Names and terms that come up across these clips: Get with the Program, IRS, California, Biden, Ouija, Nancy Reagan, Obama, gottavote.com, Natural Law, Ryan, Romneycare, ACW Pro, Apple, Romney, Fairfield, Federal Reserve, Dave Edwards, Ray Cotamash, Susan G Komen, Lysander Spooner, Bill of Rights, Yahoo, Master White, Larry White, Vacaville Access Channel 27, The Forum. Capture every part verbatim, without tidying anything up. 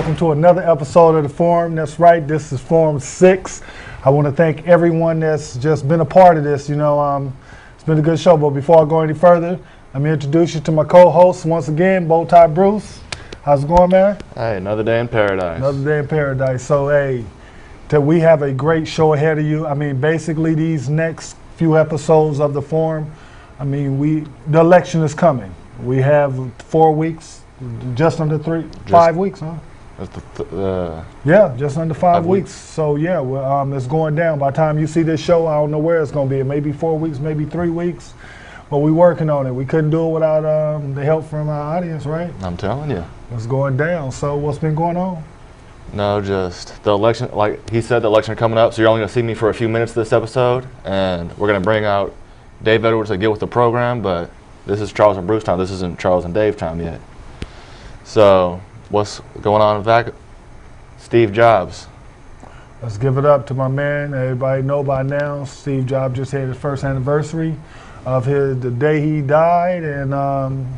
welcome to another episode of The Forum. That's right, this is Forum six. I want to thank everyone that's just been a part of this. You know, um, it's been a good show, but before I go any further, let me introduce you to my co-host once again, Bowtie Bruce. How's it going, man? Hey, another day in paradise. Another day in paradise. So, hey, that we have a great show ahead of you. I mean, basically these next few episodes of The Forum, I mean, we the election is coming. We have four weeks, just under three, just five weeks, huh? That's the th uh, yeah, just under five, five weeks. weeks. So yeah, well, um, it's going down. By the time you see this show, I don't know where it's going to be. It may be four weeks, maybe three weeks, but we're working on it. We couldn't do it without um, the help from our audience, right? I'm telling you. It's going down. So what's been going on? No, just the election. Like he said, the election coming up, so you're only going to see me for a few minutes this episode, and we're going to bring out Dave Edwards to Get with the Program, but this is Charles and Bruce time. This isn't Charles and Dave time yet. So what's going on in Vacaville? Steve Jobs. Let's give it up to my man. Everybody know by now, Steve Jobs just had his first anniversary of his, the day he died, and um,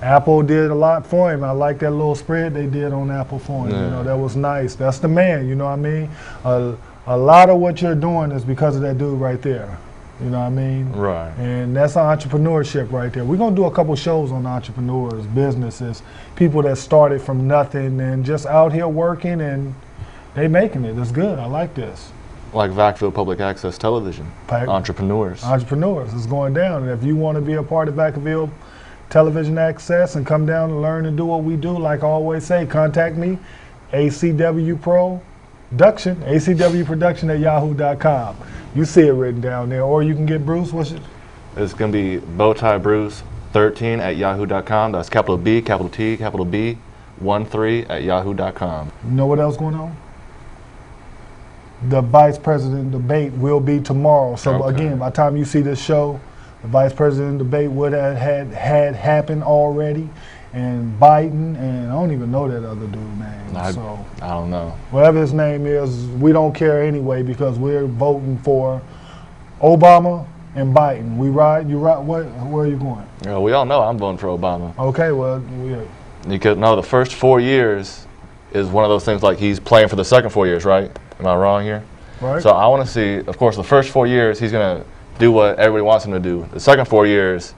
Apple did a lot for him. I like that little spread they did on Apple for him. Yeah. You know, that was nice. That's the man, you know what I mean? Uh, a lot of what you're doing is because of that dude right there. You know what I mean? Right. And that's entrepreneurship right there. We're going to do a couple shows on entrepreneurs, businesses, people that started from nothing and just out here working and they making it. It's good. I like this. Like Vacaville Public Access Television. Pa entrepreneurs. Entrepreneurs. It's going down. And if you want to be a part of Vacaville Television Access and come down and learn and do what we do, like I always say, contact me, A C W Pro. Production, A C W Production at yahoo dot com. You see it written down there, or you can get Bruce. What's it? It's gonna be Bowtie Bruce thirteen at yahoo dot com. That's capital B, capital T, capital B, one three at yahoo dot com. You know what else going on? The vice president debate will be tomorrow. So okay. Again, by the time you see this show, the vice president debate would have had had happened already. And Biden, and I don't even know that other dude's name. I, so I don't know. Whatever his name is, we don't care anyway because we're voting for Obama and Biden. We ride, you ride, what, where are you going? Yeah, we all know I'm voting for Obama. Okay, well, yeah. Because, no, the first four years is one of those things like he's playing for the second four years, right? Am I wrong here? Right. So I want to see, of course, the first four years he's going to do what everybody wants him to do. The second four years,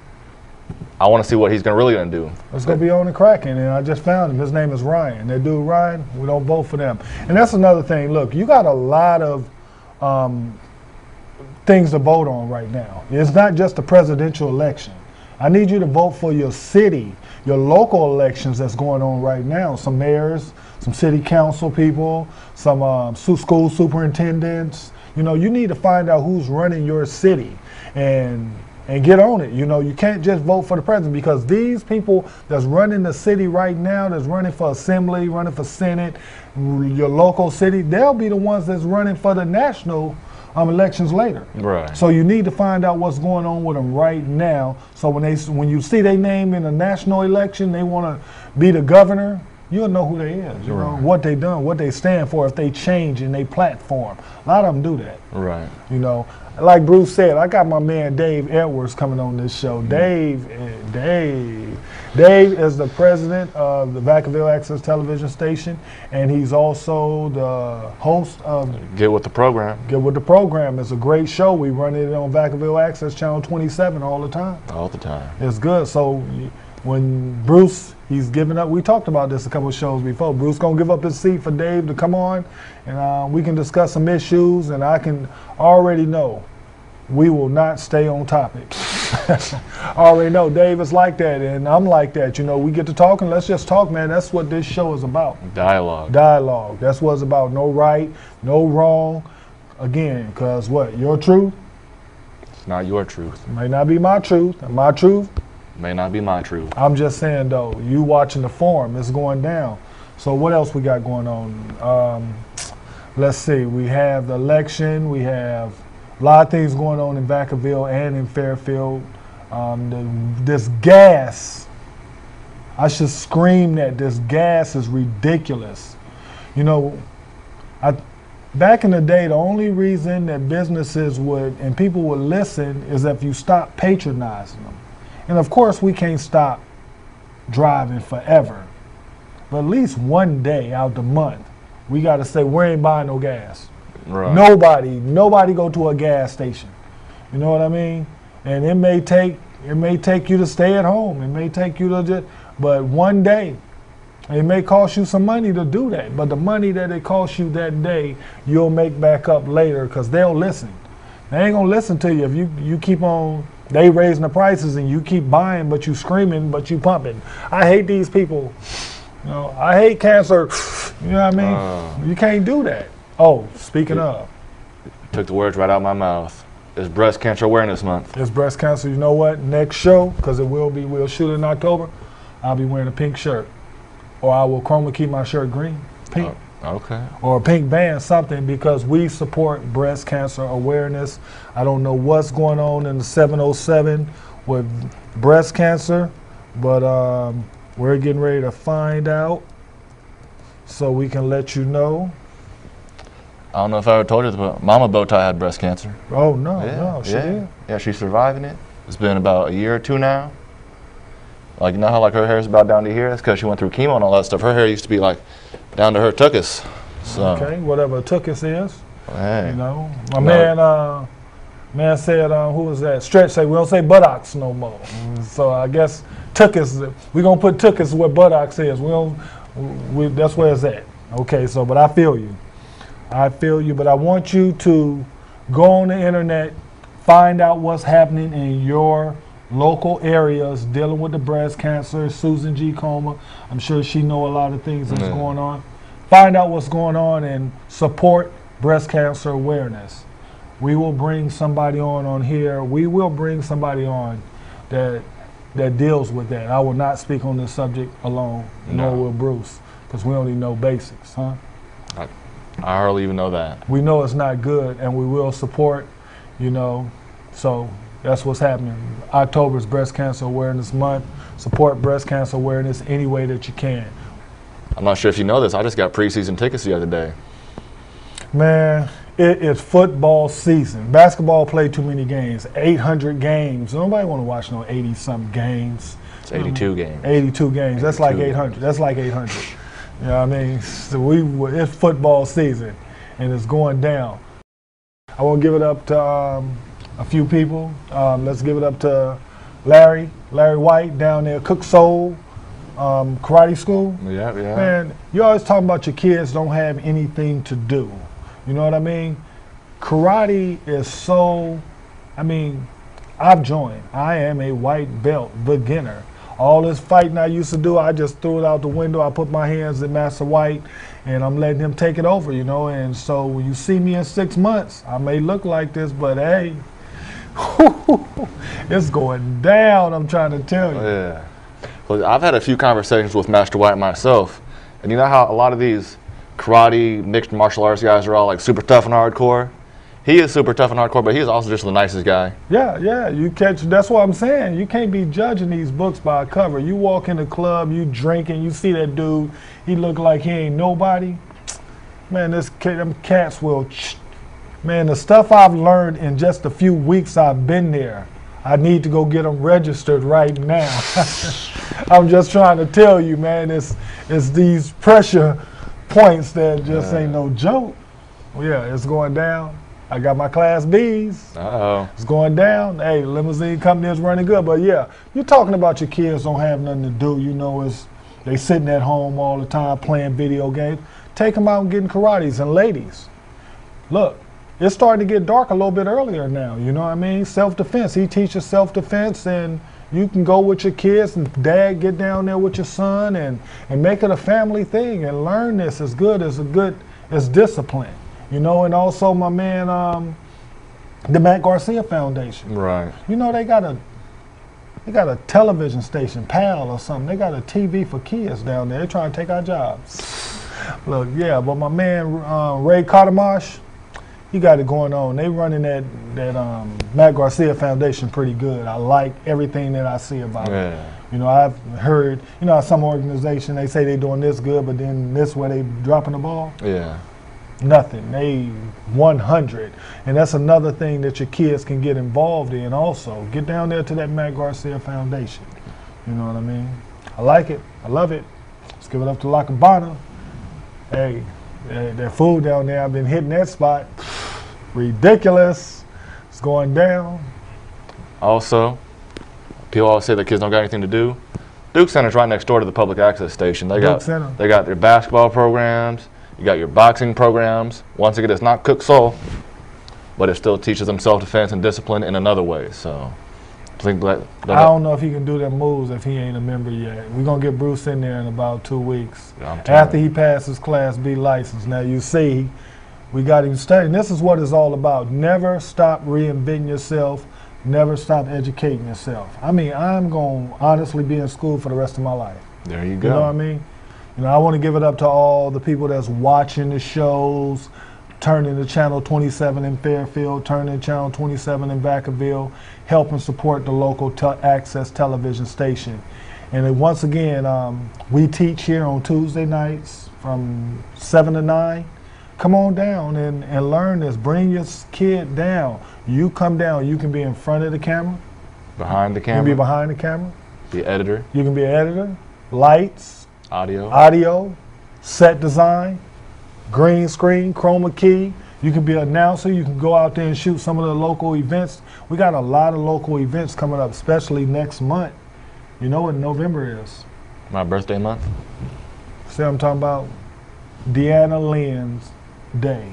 I want to see what he's gonna really gonna do. It's gonna be on the Kraken, and I just found him. His name is Ryan. That dude Ryan, we don't vote for them. And that's another thing. Look, you got a lot of um, things to vote on right now. It's not just the presidential election. I need you to vote for your city, your local elections that's going on right now. Some mayors, some city council people, some um, school superintendents. You know, you need to find out who's running your city and. And get on it. You know, you can't just vote for the president because these people that's running the city right now, that's running for assembly, running for senate, your local city, they'll be the ones that's running for the national um, elections later. Right. So you need to find out what's going on with them right now. So when they when you see their name in a national election, they want to be the governor. You'll know who they is. You right. know what they done, what they stand for. If they change in their platform, a lot of them do that. Right. You know. Like Bruce said, I got my man Dave Edwards coming on this show. Dave, Dave, Dave is the president of the Vacaville Access Television Station, and he's also the host of Get with the Program. Get with the Program is a great show. We run it on Vacaville Access Channel twenty-seven all the time. All the time. It's good. So when Bruce, he's giving up. We talked about this a couple of shows before. Bruce gonna give up his seat for Dave to come on, and uh, we can discuss some issues. And I can already know we will not stay on topic. I already know Dave is like that, and I'm like that. You know, we get to talking. Let's just talk, man. That's what this show is about. Dialogue. Dialogue. That's what it's about. No right, no wrong. Again, cause what? Your truth. It's not your truth. It may not be my truth. My truth. May not be my truth. I'm just saying though, you watching The Forum, it's going down. So what else we got going on? Um, let's see, we have the election, we have a lot of things going on in Vacaville and in Fairfield. Um, the, this gas, I should scream that this gas is ridiculous. You know, I, back in the day, the only reason that businesses would, and people would listen is if you stop patronizing them. And of course, we can't stop driving forever. But at least one day out the month, we got to say, we ain't buying no gas. Right. Nobody, nobody go to a gas station. You know what I mean? And it may take, it may take you to stay at home. It may take you to just, but one day, it may cost you some money to do that. But the money that it costs you that day, you'll make back up later, because they'll listen. They ain't going to listen to you if you, you keep on, they raising the prices and you keep buying, but you screaming, but you pumping. I hate these people. You know, I hate cancer. You know what I mean? Uh, you can't do that. Oh, speaking it, of. Took the words right out of my mouth. It's Breast Cancer Awareness Month. It's breast cancer. You know what? Next show, because it will be, we'll shoot in October, I'll be wearing a pink shirt. Or I will chroma key my shirt green, pink. Oh, okay. Or a pink band, something, because we support breast cancer awareness. I don't know what's going on in the seven oh seven with breast cancer, but um, we're getting ready to find out so we can let you know. I don't know if I ever told you this, but Mama Bowtie had breast cancer. Oh, no, yeah, no, she yeah. did. Yeah, she's surviving it. It's been about a year or two now. Like, you know how like her hair's about down to here? That's because she went through chemo and all that stuff. Her hair used to be like down to her tuchus. So. Okay, whatever a tuchus is. Hey. You know, my no. man uh, man said, uh, who was that? Stretch said, we don't say buttocks no more. Mm. So I guess tuchus, we're going to put tuchus where buttocks is. We don't, we, that's where it's at. Okay, so, but I feel you. I feel you, but I want you to go on the internet, find out what's happening in your local areas dealing with the breast cancer. Susan G Komen, I'm sure she know a lot of things that's mm-hmm. going on. Find out what's going on and support breast cancer awareness. We will bring somebody on on here. We will bring somebody on that that deals with that. I will not speak on this subject alone, no. nor will Bruce, because we only know basics, huh? I I hardly even know that. We know it's not good, and we will support, you know, so that's what's happening. October's Breast Cancer Awareness Month. Support breast cancer awareness any way that you can. I'm not sure if you know this. I just got preseason tickets the other day. Man, it is football season. Basketball played too many games, eight hundred games. Nobody want to watch no eighty-something games. It's eighty-two um, games. eighty-two games. That's like eight hundred. That's like eight hundred. You know what I mean? So we were, it's football season, and it's going down. I want to give it up to um, a few people. Um, let's give it up to Larry, Larry White down there, Cook Soul, um, Karate School. Yeah, yeah. Man, you always talking about your kids don't have anything to do. You know what I mean? Karate is so, I mean, I've joined. I am a white belt beginner. All this fighting I used to do, I just threw it out the window. I put my hands in Master White, and I'm letting him take it over, you know. And so when you see me in six months, I may look like this, but hey, it's going down, I'm trying to tell you. Yeah. Well, I've had a few conversations with Master White myself, and you know how a lot of these karate, mixed martial arts guys are all like super tough and hardcore? He is super tough and hardcore, but he's also just the nicest guy. Yeah, yeah. You catch. That's what I'm saying. You can't be judging these books by a cover. You walk in the club, you drinking, you see that dude. He look like he ain't nobody. Man, this them cats will. Man, the stuff I've learned in just a few weeks I've been there. I need to go get them registered right now. I'm just trying to tell you, man. It's it's these pressure points that just yeah. ain't no joke. Yeah, it's going down. I got my Class B's. Uh-oh. It's going down. Hey, limousine company is running good. But, yeah, you're talking about your kids don't have nothing to do. You know, it's, they sitting at home all the time playing video games. Take them out and getting karates. And, ladies, look, it's starting to get dark a little bit earlier now. You know what I mean? Self-defense. He teaches self-defense, and you can go with your kids, and dad get down there with your son and, and make it a family thing and learn this. It's good. It's a good – it's discipline. You know, and also my man, um, the Matt Garcia Foundation. Right. You know, they got a they got a television station, P A L or something. They got a T V for kids down there. They're trying to take our jobs. Look, yeah, but my man, uh, Ray Cotamash, he got it going on. They running that, that um, Matt Garcia Foundation pretty good. I like everything that I see about yeah. it. You know, I've heard, you know, some organization, they say they're doing this good, but then this way they dropping the ball. Yeah. Nothing. They one hundred. And that's another thing that your kids can get involved in also. Get down there to that Matt Garcia Foundation. You know what I mean? I like it. I love it. It's give it up to La Cabana. Hey, hey, that food down there, I've been hitting that spot. Ridiculous. It's going down. Also, people always say the kids don't got anything to do. Duke Center's right next door to the public access station. They Duke got Center. They got their basketball programs. You got your boxing programs. Once again, it's not Cook Soul, but it still teaches them self-defense and discipline in another way. So, I think that, that I don't know if he can do them moves if he ain't a member yet. We're gonna get Bruce in there in about two weeks yeah, after he passes Class B license. Now you see, we got him studying. This is what it's all about. Never stop reinventing yourself. Never stop educating yourself. I mean, I'm going to honestly be in school for the rest of my life. There you go. You know what I mean? You know, I want to give it up to all the people that's watching the shows, turning to Channel twenty-seven in Fairfield, turning to Channel twenty-seven in Vacaville, helping support the local te access television station. And then once again, um, we teach here on Tuesday nights from seven to nine. Come on down and, and learn this. Bring your kid down. You come down, you can be in front of the camera. Behind the camera. You can be behind the camera. Be editor. You can be an editor. Lights. Audio. Audio. Set design. Green screen. Chroma key. You can be an announcer. You can go out there and shoot some of the local events. We got a lot of local events coming up, especially next month. You know what November is? My birthday month. See what I'm talking about? Deanna Lynn's day.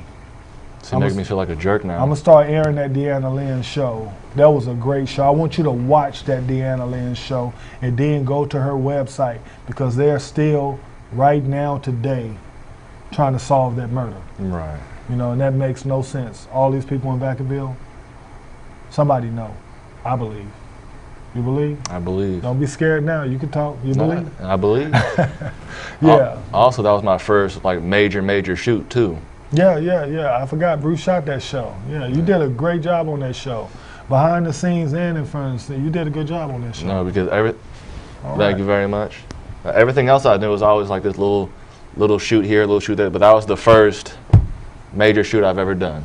So it makes me feel like a jerk now. I'm gonna start airing that Deanna Lynn show. That was a great show. I want you to watch that Deanna Lynn show and then go to her website, because they're still right now today trying to solve that murder. Right. You know, and that makes no sense. All these people in Vacaville, somebody know. I believe. You believe? I believe. Don't be scared now. You can talk. You no, believe? I, I believe. Yeah. Also, that was my first like major, major shoot too. Yeah, yeah, yeah. I forgot Bruce shot that show. Yeah, you did a great job on that show. Behind the scenes and in front of the scenes, you did a good job on that show. No, because every. All thank right. you very much. Uh, everything else I did was always like this little, little shoot here, little shoot there. But that was the first major shoot I've ever done.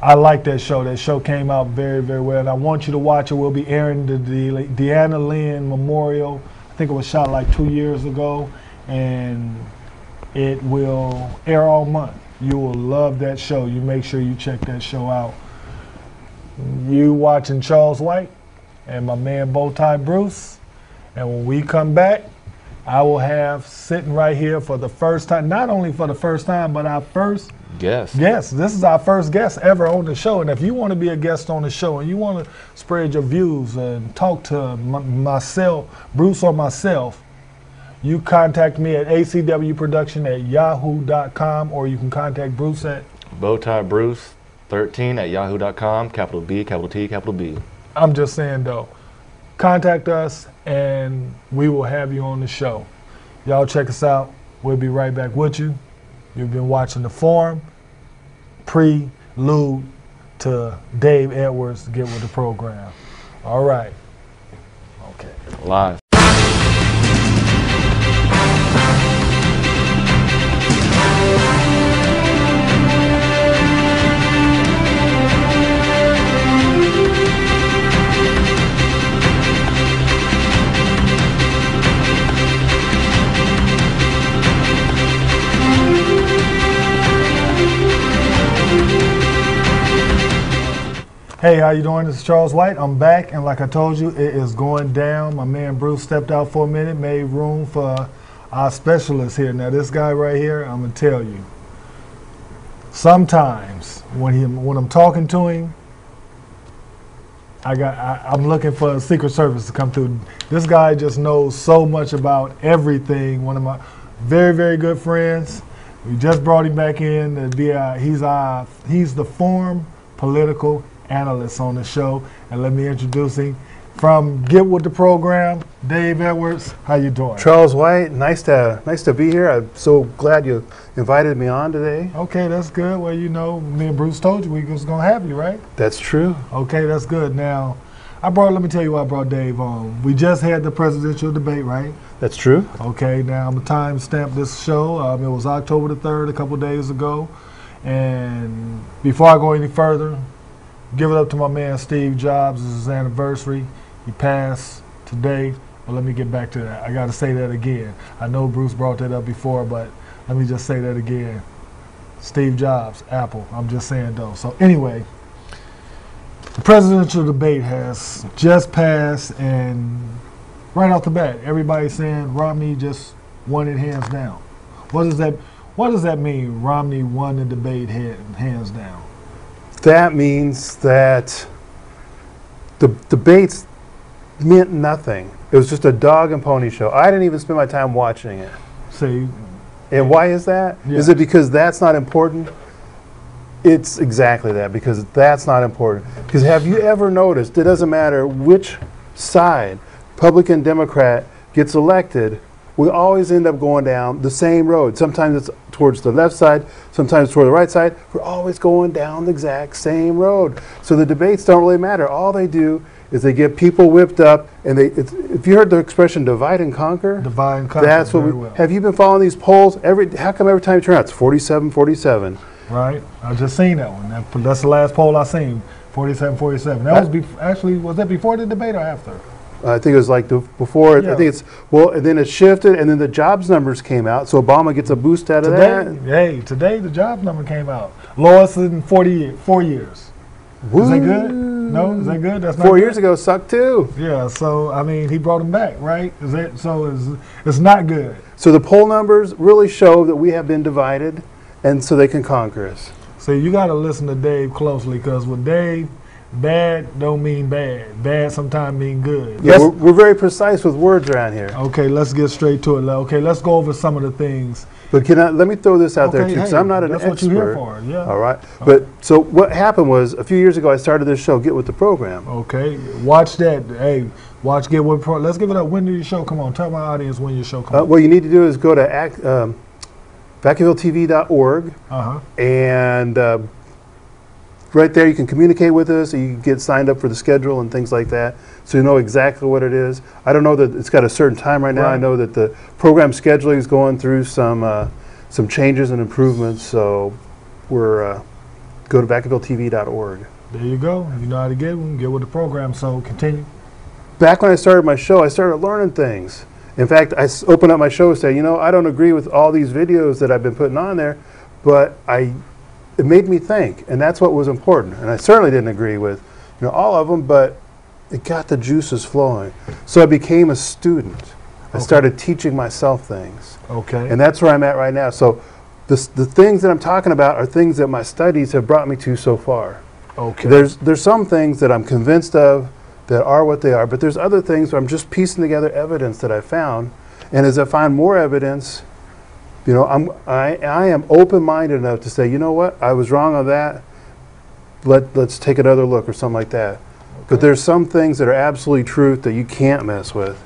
I like that show. That show came out very, very well, and I want you to watch it. We'll be airing the De Deanna Lynn Memorial. I think it was shot like two years ago, and it will air all month. You will love that show. You make sure you check that show out. You watching Charles White and my man Bowtie Bruce. And when we come back, I will have sitting right here for the first time, not only for the first time, but our first guest. Yes, this is our first guest ever on the show. And if you want to be a guest on the show and you want to spread your views and talk to myself, Bruce or myself, you contact me at A C W production at yahoo dot com, or you can contact Bruce at bowtie bruce thirteen at yahoo dot com, capital B, capital T, capital B. I'm just saying, though, contact us, and we will have you on the show. Y'all check us out. We'll be right back with you. You've been watching The Forum, prelude to Dave Edwards to Get With The Program. All right. Okay. Live. Hey, how you doing? This is Charles White. I'm back, and like I told you, it is going down. My man Bruce stepped out for a minute, made room for our specialist here. Now, this guy right here, I'm going to tell you, sometimes when he, when I'm talking to him, I got, I, I'm looking for a Secret Service to come through. This guy just knows so much about everything. One of my very, very good friends. We just brought him back in to be our, he's, our, he's the Forum political analyst on the show, and let me introduce him from Get With The Program, Dave Edwards. How you doing? Charles White, nice to nice to be here. I'm so glad you invited me on today. Okay, that's good. Well, you know, me and Bruce told you we was gonna have you, right? That's true. Okay, that's good. Now, I brought. Let me tell you why I brought Dave on. We just had the presidential debate, right? That's true. Okay, now I'm gonna timestamp this show. Um, it was October the third, a couple days ago, and before I go any further, give it up to my man Steve Jobs. It's his anniversary. He passed today But let me get back to that. I got to say that again. I know Bruce brought that up before, but let me just say that again. Steve Jobs, Apple. I'm just saying though. So anyway, the presidential debate has just passed, and right off the bat, everybody's saying Romney just won it hands down. What does that, what does that mean, Romney won the debate hands down? That means that the debates meant nothing. It was just a dog and pony show. I didn't even spend my time watching it. See, and why is that? Yeah. Is it because that's not important? It's exactly that, because that's not important. Because have you ever noticed, it doesn't matter which side, Republican, Democrat, gets elected, we always end up going down the same road. Sometimes it's towards the left side, sometimes toward the right side. We're always going down the exact same road. So the debates don't really matter. All they do is they get people whipped up, and they, it's, if you heard the expression divide and conquer, divide and conquer, that's what we, well. Have you been following these polls? Every, how come every time you turn out, it's forty-seven, forty-seven? Right, I just seen that one. That, that's the last poll I seen, forty-seven, forty-seven. That was be, actually, was that before the debate or after? I think it was like the, before, yeah. I think it's, well, and then it shifted, and then the jobs numbers came out, so Obama gets a boost out today, of that. Hey, today the job number came out. Lowest in forty, four years. Woo. Is that good? No, is that good? That's not Four good? years ago sucked too. Yeah, so I mean, he brought him back, right? Is that, so is, it's not good. So the poll numbers really show that we have been divided, and so they can conquer us. So you got to listen to Dave closely, because with Dave, bad don't mean bad. Bad sometimes mean good. Yeah, we're, we're very precise with words around here. Okay, let's get straight to it. Okay, let's go over some of the things. But can I, let me throw this out okay, there too, because hey, I'm not an that's expert. That's what you're here for, yeah. All right. Okay. But so what happened was, a few years ago I started this show, Get with the Program. Okay, watch that. Hey, watch Get with the Program. Let's give it up. When did your show come on? Tell my audience when your show come uh, on. What you need to do is go to act, um, Vacaville T V dot org, uh-huh. and uh, right there you can communicate with us, you can get signed up for the schedule and things like that, so you know exactly what it is. I don't know that it's got a certain time right now. Right. I know that the program scheduling is going through some uh, some changes and improvements, so we're uh, go to Vacaville T V dot org. There you go. You know how to get them, get with the program, so continue. Back when I started my show, I started learning things. In fact, I opened up my show and said, you know, I don't agree with all these videos that I've been putting on there, but I, it made me think, and that's what was important. And I certainly didn't agree with, you know, all of them, but it got the juices flowing. So I became a student. Okay. I started teaching myself things. Okay. And that's where I'm at right now. So this, the things that I'm talking about are things that my studies have brought me to so far. Okay. There's, there's some things that I'm convinced of that are what they are, but there's other things where I'm just piecing together evidence that I found, and as I find more evidence, you know, I'm, I, I am open-minded enough to say, you know what, I was wrong on that, Let, let's take another look or something like that. Okay. But there's some things that are absolutely truth that you can't mess with.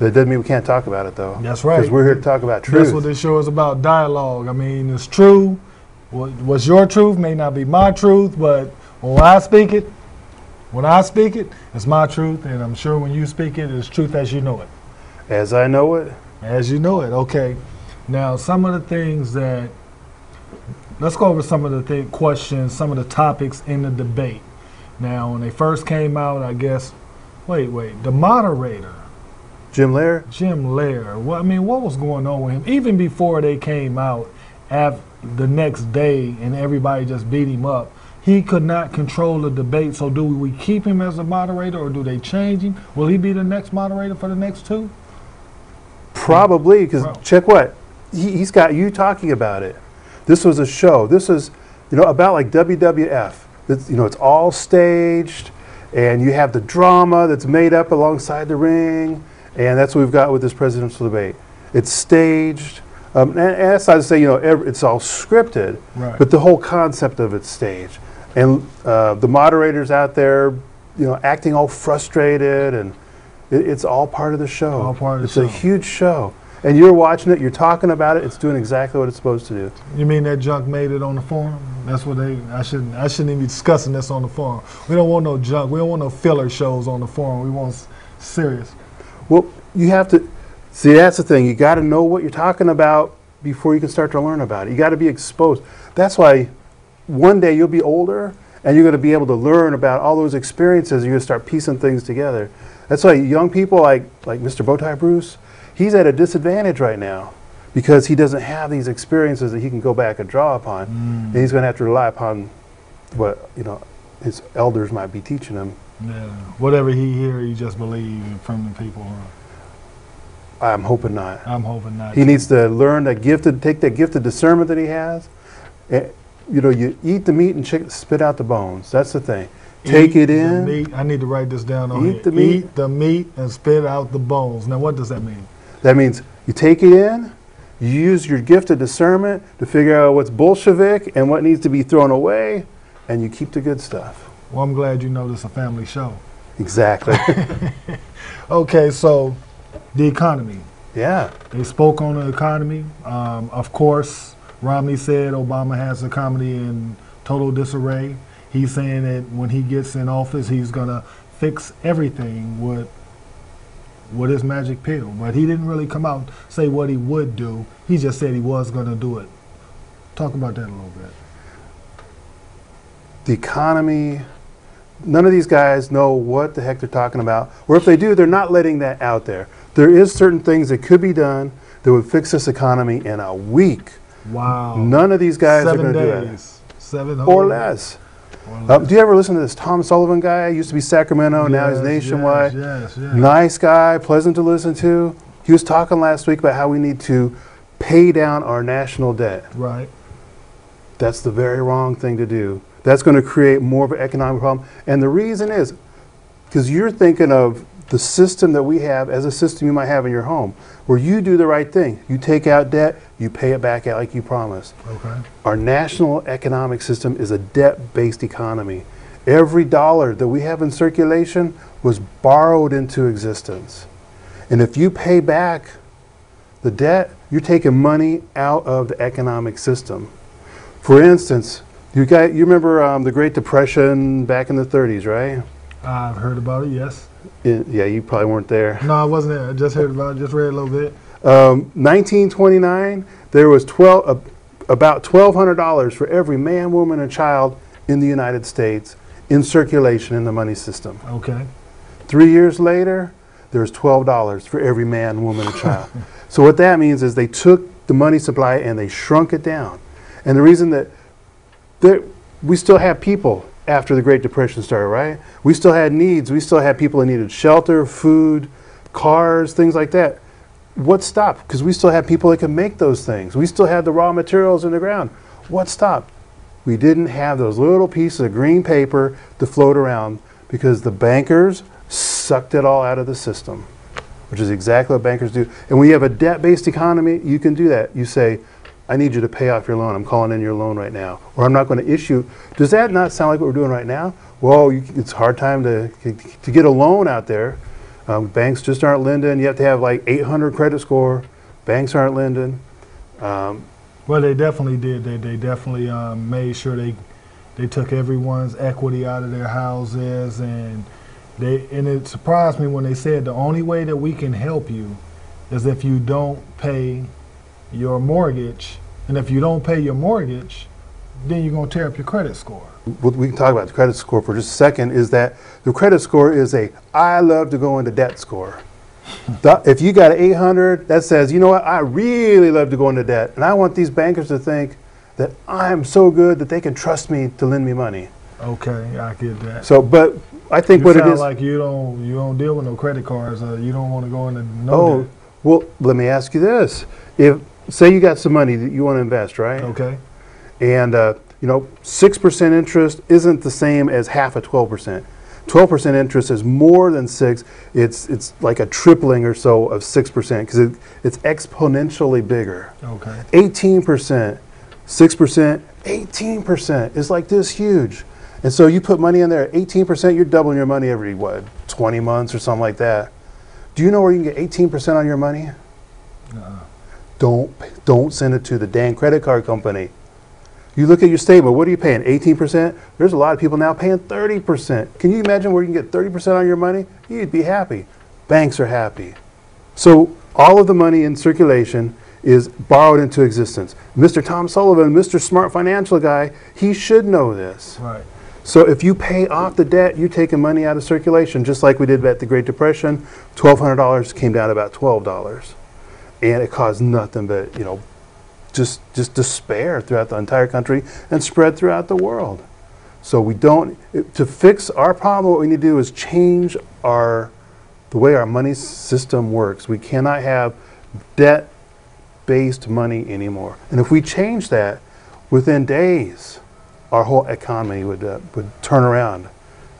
That doesn't mean we can't talk about it, though. That's right. Because we're here to talk about truth. That's what this show is about, dialogue. I mean, it's true. What, what's your truth may not be my truth, but when I speak it, When I speak it, it's my truth, and I'm sure when you speak it, it's truth as you know it. As I know it? As you know it, okay. Now, some of the things that, let's go over some of the th questions, some of the topics in the debate. Now, when they first came out, I guess, wait, wait, the moderator. Jim Lair? Jim Lair. Well, I mean, what was going on with him? Even before they came out, after the next day, and everybody just beat him up, he could not control the debate, so do we keep him as a moderator, or do they change him? Will he be the next moderator for the next two? Probably, because check what? He, he's got you talking about it. This was a show. This is, you know, about like W W F. It's, you know, it's all staged, and you have the drama that's made up alongside the ring, and that's what we've got with this presidential debait. It's staged. Um, and as I say, you know, it's all scripted, right. But the whole concept of it's staged. And uh, the moderators out there, you know, acting all frustrated, and it, it's all part of the show. All part of the show. It's a huge show. And you're watching it, you're talking about it, it's doing exactly what it's supposed to do. You mean that junk made it on the forum? That's what they, I shouldn't, I shouldn't even be discussing this on the forum. We don't want no junk, we don't want no filler shows on the forum, we want serious. Well, you have to, see, that's the thing. You got to know what you're talking about before you can start to learn about it. You got to be exposed. That's why one day you'll be older, And you're going to be able to learn about all those experiences. You're going to start piecing things together. That's why young people like, like Mister Bowtie Bruce, he's at a disadvantage right now because he doesn't have these experiences that he can go back and draw upon. Mm. And he's going to have to rely upon what, you know, his elders might be teaching him. Yeah. Whatever he hears, he just believes from the people. I'm hoping not. I'm hoping not. He too. needs to learn that gift, to take that gift of discernment that he has. It, you know, you eat the meat and chick spit out the bones. That's the thing. Take eat it in. The meat. I need to write this down on eat here. The meat. Eat the meat and spit out the bones. Now, what does that mean? That means you take it in, you use your gift of discernment to figure out what's Bolshevik and what needs to be thrown away, and you keep the good stuff. Well, I'm glad you know this is a family show. Exactly. Okay, so the economy. Yeah. They spoke on the economy. Um, of course, Romney said Obama has the economy in total disarray. He's saying that when he gets in office, he's going to fix everything with, with his magic pill. But he didn't really come out and say what he would do. He just said he was going to do it. Talk about that a little bit. The economy, none of these guys know what the heck they're talking about. Or if they do, they're not letting that out there. There is certain things that could be done that would fix this economy in a week. Wow. None of these guys Seven are going to do it. Seven or less. Or less. Uh, do you ever listen to this Tom Sullivan guy? He used to be Sacramento, yes, now he's nationwide. Yes, yes, yes. Nice guy, pleasant to listen to. He was talking last week about how we need to pay down our national debt. Right. That's the very wrong thing to do. That's going to create more of an economic problem. And the reason is because you're thinking of the system that we have as a system you might have in your home, where you do the right thing. You take out debt, you pay it back out like you promised. Okay. Our national economic system is a debt-based economy. Every dollar that we have in circulation was borrowed into existence. And if you pay back the debt, you're taking money out of the economic system. For instance, you, got, you remember um, the Great Depression back in the thirties, right? I've heard about it, yes. It, yeah, you probably weren't there. No, I wasn't there. I just heard about it, just read a little bit. Um, nineteen twenty-nine, there was twelve, uh, about twelve hundred dollars for every man, woman, and child in the United States in circulation in the money system. Okay. Three years later, there's twelve dollars for every man, woman, and child. So what that means is they took the money supply and they shrunk it down. And the reason that there, we still have people after the Great Depression started, right? We still had needs. We still had people that needed shelter, food, cars, things like that. What stopped? Because we still had people that could make those things. We still had the raw materials in the ground. What stopped? We didn't have those little pieces of green paper to float around because the bankers sucked it all out of the system, which is exactly what bankers do. And when you have a debt-based economy, you can do that. You say, I need you to pay off your loan. I'm calling in your loan right now. Or I'm not going to issue. Does that not sound like what we're doing right now? Well, you, it's a hard time to, to get a loan out there. Um, banks just aren't lending. You have to have like eight hundred credit score. Banks aren't lending. Um, well, they definitely did. They, they definitely um, made sure they they took everyone's equity out of their houses. And, they, and it surprised me when they said the only way that we can help you is if you don't pay your mortgage, and if you don't pay your mortgage, then you're going to tear up your credit score. What we can talk about the credit score for just a second is that the credit score is a I love to go into debt score. If you got an eight hundred, that says, you know what, I really love to go into debt, and I want these bankers to think that I'm so good that they can trust me to lend me money. Okay, I get that. So, but I think you what it is, like you don't you don't deal with no credit cards. Uh, you don't want to go into no oh, debt. Well, let me ask you this: if say you got some money that you want to invest, right? Okay. And, uh, you know, six percent interest isn't the same as half of twelve percent. twelve percent interest is more than six. It's it's like a tripling or so of six percent because it, it's exponentially bigger. Okay. eighteen percent, six percent, eighteen percent is like this huge. And so you put money in there at eighteen percent, you're doubling your money every, what, twenty months or something like that. Do you know where you can get eighteen percent on your money? Uh-uh. Don't, don't send it to the dang credit card company. You look at your statement, what are you paying, eighteen percent? There's a lot of people now paying thirty percent. Can you imagine where you can get thirty percent on your money? You'd be happy. Banks are happy. So all of the money in circulation is borrowed into existence. Mister Tom Sullivan, Mister Smart Financial Guy, he should know this. Right. So if you pay off the debt, you're taking money out of circulation, just like we did at the Great Depression. twelve hundred dollars came down about twelve dollars. And it caused nothing but, you know, just just despair throughout the entire country and spread throughout the world. So we don't, to fix our problem, what we need to do is change our, the way our money system works. We cannot have debt-based money anymore. And if we change that, within days, our whole economy would, uh, would turn around.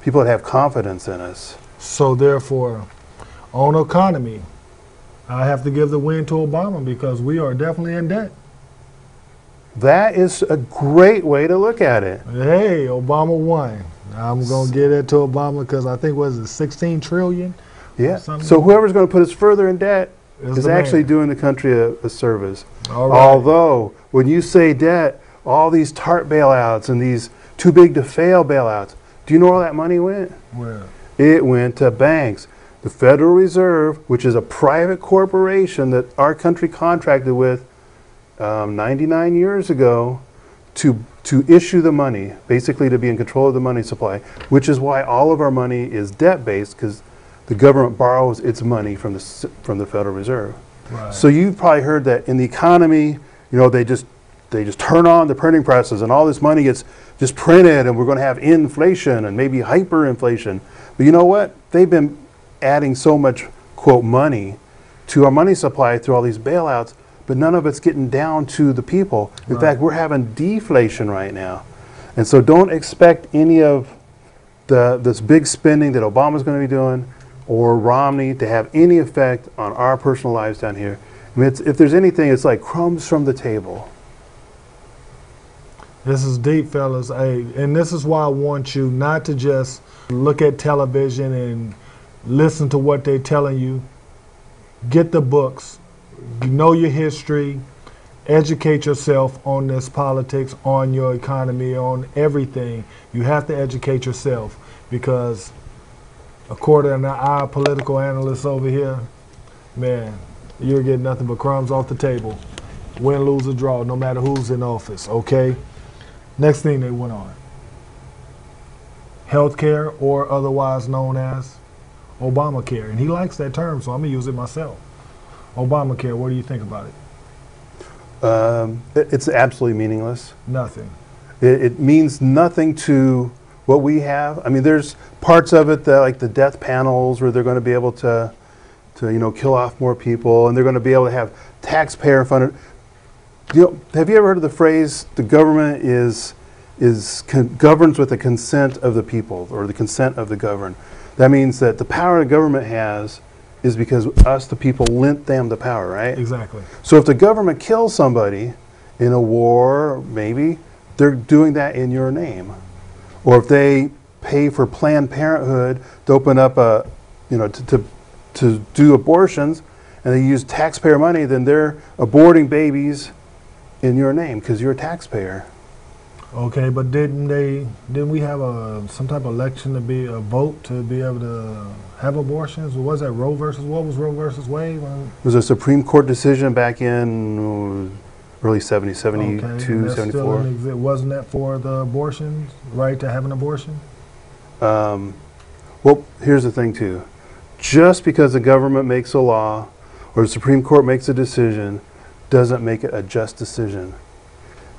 People would have confidence in us. So therefore, on economy, I have to give the win to Obama because we are definitely in debt. That is a great way to look at it. Hey, Obama won. I'm going to give it to Obama because I think, what is it, sixteen trillion dollars? Yeah. So whoever's going to put us further in debt is, is actually man. doing the country a, a service. All right. Although, when you say debt, all these TARP bailouts and these too big to fail bailouts, do you know where all that money went? Where? It went to banks. The Federal Reserve, which is a private corporation that our country contracted with um, ninety-nine years ago to, to issue the money, basically to be in control of the money supply, which is why all of our money is debt-based, because the government borrows its money from the, from the Federal Reserve. Right. So you've probably heard that in the economy, you know, they just, they just turn on the printing presses and all this money gets just printed and we're going to have inflation and maybe hyperinflation. But you know what? They've been adding so much, quote, money to our money supply through all these bailouts, but none of it's getting down to the people. In right. fact, we're having deflation right now. And so don't expect any of the this big spending that Obama's going to be doing or Romney to have any effect on our personal lives down here. I mean, it's, if there's anything, it's like crumbs from the table. This is deep, fellas. Hey, and this is why I want you not to just look at television and listen to what they're telling you. Get the books, know your history, educate yourself on this politics, on your economy, on everything. You have to educate yourself because according to our political analysts over here, man, you're getting nothing but crumbs off the table. Win, lose, or draw, no matter who's in office, okay? Next thing they went on, healthcare, or otherwise known as Obamacare, and he likes that term, so I'm gonna use it myself. Obamacare, what do you think about it? Um, it it's absolutely meaningless. Nothing. It, it means nothing to what we have. I mean, there's parts of it that, like the death panels, where they're going to be able to, to you know, kill off more people, and they're going to be able to have taxpayer-funded. You know, have you ever heard of the phrase, the government is, is con governs with the consent of the people, or the consent of the governed? That means that the power the government has is because us, the people, lent them the power, right? Exactly. So if the government kills somebody in a war, maybe, they're doing that in your name. Or if they pay for Planned Parenthood to open up a, you know, to, to, to do abortions, and they use taxpayer money, then they're aborting babies in your name because you're a taxpayer. Okay, but didn't they? Didn't we have a some type of election to be a vote to be able to have abortions? Or was that Roe versus what was Roe versus Wade? It was a Supreme Court decision back in early seventies, seventy-two, okay, seventy-four. Still wasn't that for the abortions, right to have an abortion? Um, well, here's the thing too: just because the government makes a law or the Supreme Court makes a decision, doesn't make it a just decision.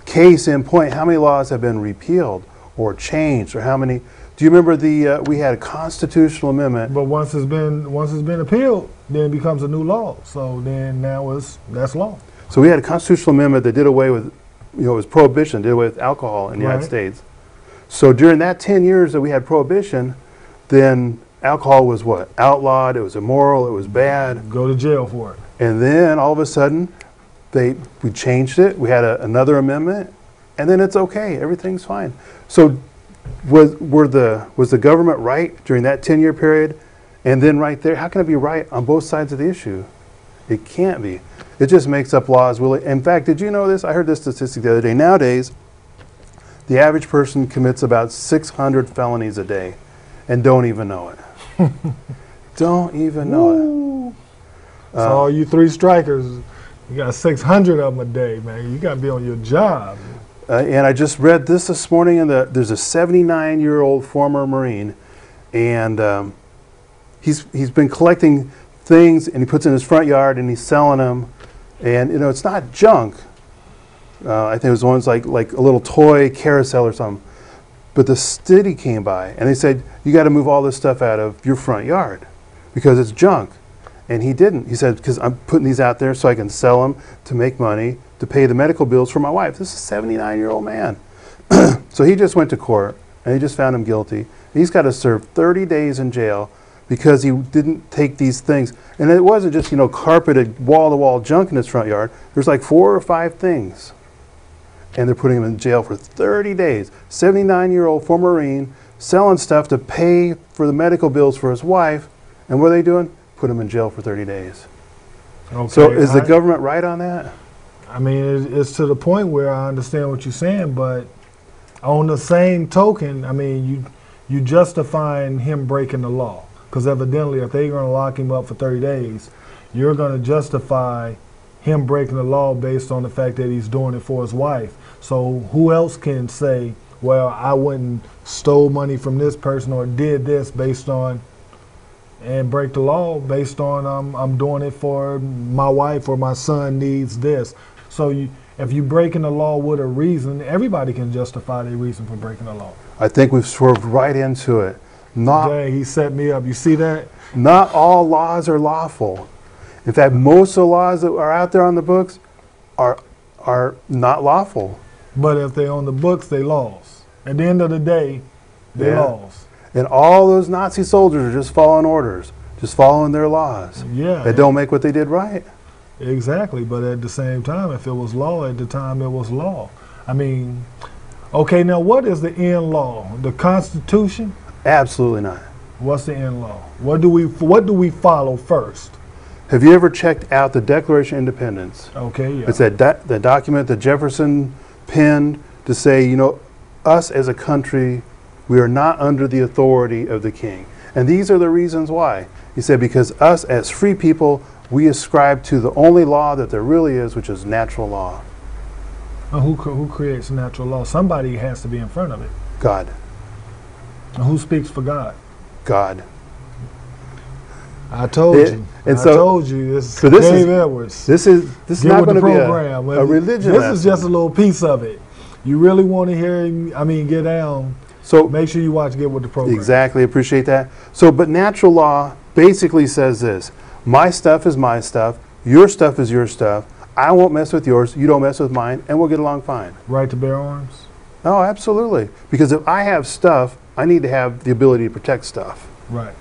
Case in point, how many laws have been repealed or changed, or how many? Do you remember the uh, we had a constitutional amendment? But once it's been once it's been appealed, then it becomes a new law. So then now it's that's law. So we had a constitutional amendment that did away with, you know, it was prohibition, did away with alcohol in the right. United States. So during that ten years that we had prohibition, then alcohol was what? Outlawed. It was immoral. It was bad. Go to jail for it. And then all of a sudden, They, we changed it, we had a, another amendment, and then it's okay, everything's fine. So was, were the, was the government right during that ten-year period? And then right there, how can it be right on both sides of the issue? It can't be. It just makes up laws. Will it, in fact, did you know this? I heard this statistic the other day. Nowadays, the average person commits about six hundred felonies a day and don't even know it. Don't even know Woo. It. So um, all you three strikers, you got six hundred of them a day, man. You got to be on your job. Uh, and I just read this this morning, and the, there's a seventy-nine-year-old former Marine, and um, he's he's been collecting things, and he puts it in his front yard, and he's selling them, and you know it's not junk. Uh, I think it was ones like like a little toy carousel or something. But the city came by, and they said, "You got to move all this stuff out of your front yard because it's junk." And he didn't. He said, "Because I'm putting these out there so I can sell them to make money to pay the medical bills for my wife." This is a seventy-nine-year-old man. So he just went to court, and they just found him guilty. He's got to serve thirty days in jail because he didn't take these things. And it wasn't just, you know, carpeted wall-to-wall junk in his front yard. There's like four or five things. And they're putting him in jail for thirty days. seventy-nine-year-old former Marine selling stuff to pay for the medical bills for his wife. And what are they doing? Put him in jail for thirty days. Okay, so is I, the government right on that? I mean, it, it's to the point where I understand what you're saying, but on the same token, I mean, you you justifying him breaking the law. Because evidently, if they're going to lock him up for thirty days, you're going to justify him breaking the law based on the fact that he's doing it for his wife. So who else can say, well, I wouldn't stole money from this person or did this based on and break the law based on um, I'm doing it for my wife or my son needs this. So you, if you're breaking the law with a reason, everybody can justify their reason for breaking the law. I think we've swerved right into it. Not, Dang, he set me up. You see that? Not all laws are lawful. In fact, most of the laws that are out there on the books are are not lawful. But if they're on the books, they laws. At the end of the day, they yeah. laws. And all those Nazi soldiers are just following orders, just following their laws. Yeah. They don't make what they did right. Exactly. But at the same time, if it was law, at the time it was law. I mean, okay, now what is the end law? The Constitution? Absolutely not. What's the end law? What do we, what do we follow first? Have you ever checked out the Declaration of Independence? Okay, yeah. It's that do the document that Jefferson penned to say, you know, us as a country, we are not under the authority of the king. And these are the reasons why. He said, because us as free people, we ascribe to the only law that there really is, which is natural law. Well, who, who creates natural law? Somebody has to be in front of it. God. And who speaks for God? God. I told it, you. And I so, told you. This is so this Dave is, Edwards. This is this is not going to be a, a religion. This lesson. is just a little piece of it. You really want to hear him? I mean, get down. So make sure you watch Get with the Program. Exactly. Appreciate that. So, but natural law basically says this: my stuff is my stuff. Your stuff is your stuff. I won't mess with yours. You don't mess with mine, and we'll get along fine. Right to bear arms? Oh, absolutely. Because if I have stuff, I need to have the ability to protect stuff. Right.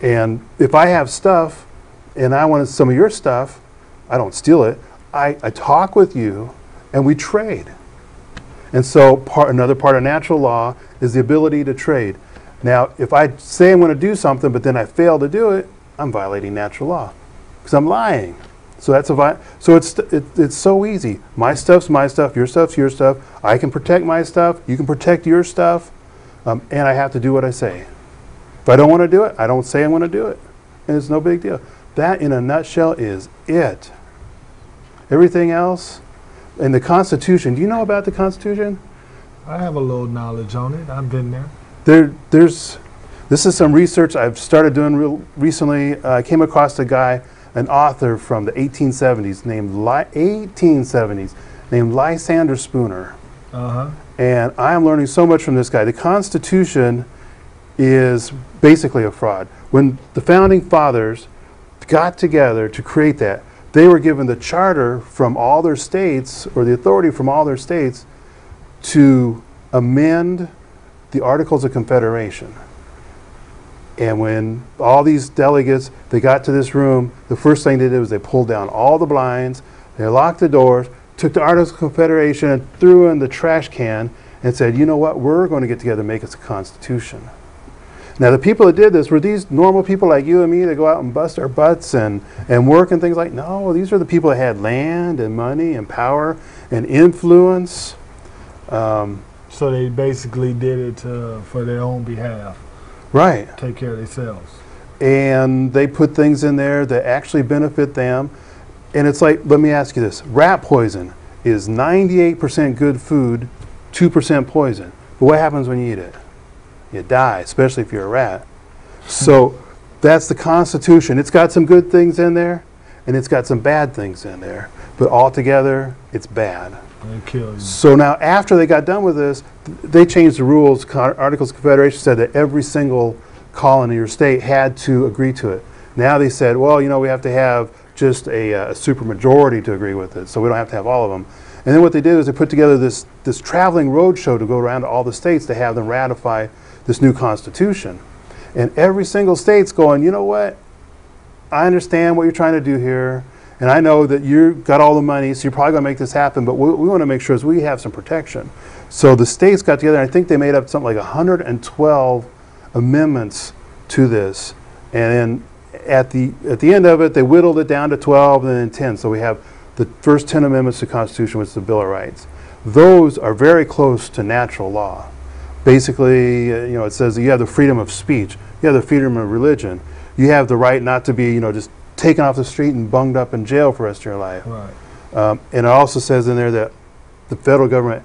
And if I have stuff and I want some of your stuff, I don't steal it. I, I talk with you and we trade. And so part, another part of natural law is the ability to trade. Now, if I say I'm going to do something but then I fail to do it, I'm violating natural law because I'm lying. So that's a vi so it's, it, it's so easy. My stuff's my stuff. Your stuff's your stuff. I can protect my stuff. You can protect your stuff. Um, and I have to do what I say. If I don't want to do it, I don't say I want to do it. And it's no big deal. That, in a nutshell, is it. Everything else, and the Constitution. Do you know about the Constitution? I have a little knowledge on it. I've been there. There, there's, this is some research I've started doing real recently. Uh, I came across a guy, an author from the eighteen seventies, named Ly eighteen seventies, named Lysander Spooner. Uh-huh. And I am learning so much from this guy. The Constitution is basically a fraud. When the founding fathers got together to create that, they were given the charter from all their states, or the authority from all their states, to amend the Articles of Confederation. And when all these delegates, they got to this room, the first thing they did was they pulled down all the blinds, they locked the doors, took the Articles of Confederation and threw in the trash can and said, you know what, we're going to get together and make us a constitution. Now, the people that did this were these normal people like you and me that go out and bust our butts and, and work and things like, no, these are the people that had land and money and power and influence. Um, so they basically did it uh, for their own behalf. Right. Take care of themselves. And they put things in there that actually benefit them. And it's like, let me ask you this, rat poison. is ninety-eight percent good food, two percent poison. But what happens when you eat it? You die, especially if you're a rat. So that's the Constitution. It's got some good things in there, and it's got some bad things in there. But altogether, it's bad. They kill you. So now after they got done with this, th they changed the rules. Con Articles of Confederation said that every single colony or state had to agree to it. Now they said, well, you know, we have to have just a, uh, a supermajority to agree with it, so we don't have to have all of them. And then what they did is they put together this, this traveling roadshow to go around to all the states to have them ratify this new Constitution. And every single state's going, you know what? I understand what you're trying to do here, and I know that you've got all the money, so you're probably going to make this happen, but what we want to make sure is we have some protection. So the states got together, and I think they made up something like one hundred twelve amendments to this. And then at the, at the end of it, they whittled it down to twelve and then ten. So we have the first ten amendments to the Constitution, which is the Bill of Rights. Those are very close to natural law. Basically, uh, you know, it says that you have the freedom of speech, you have the freedom of religion, you have the right not to be, you know, just taken off the street and bunged up in jail for the rest of your life. Right. Um, and it also says in there that the federal government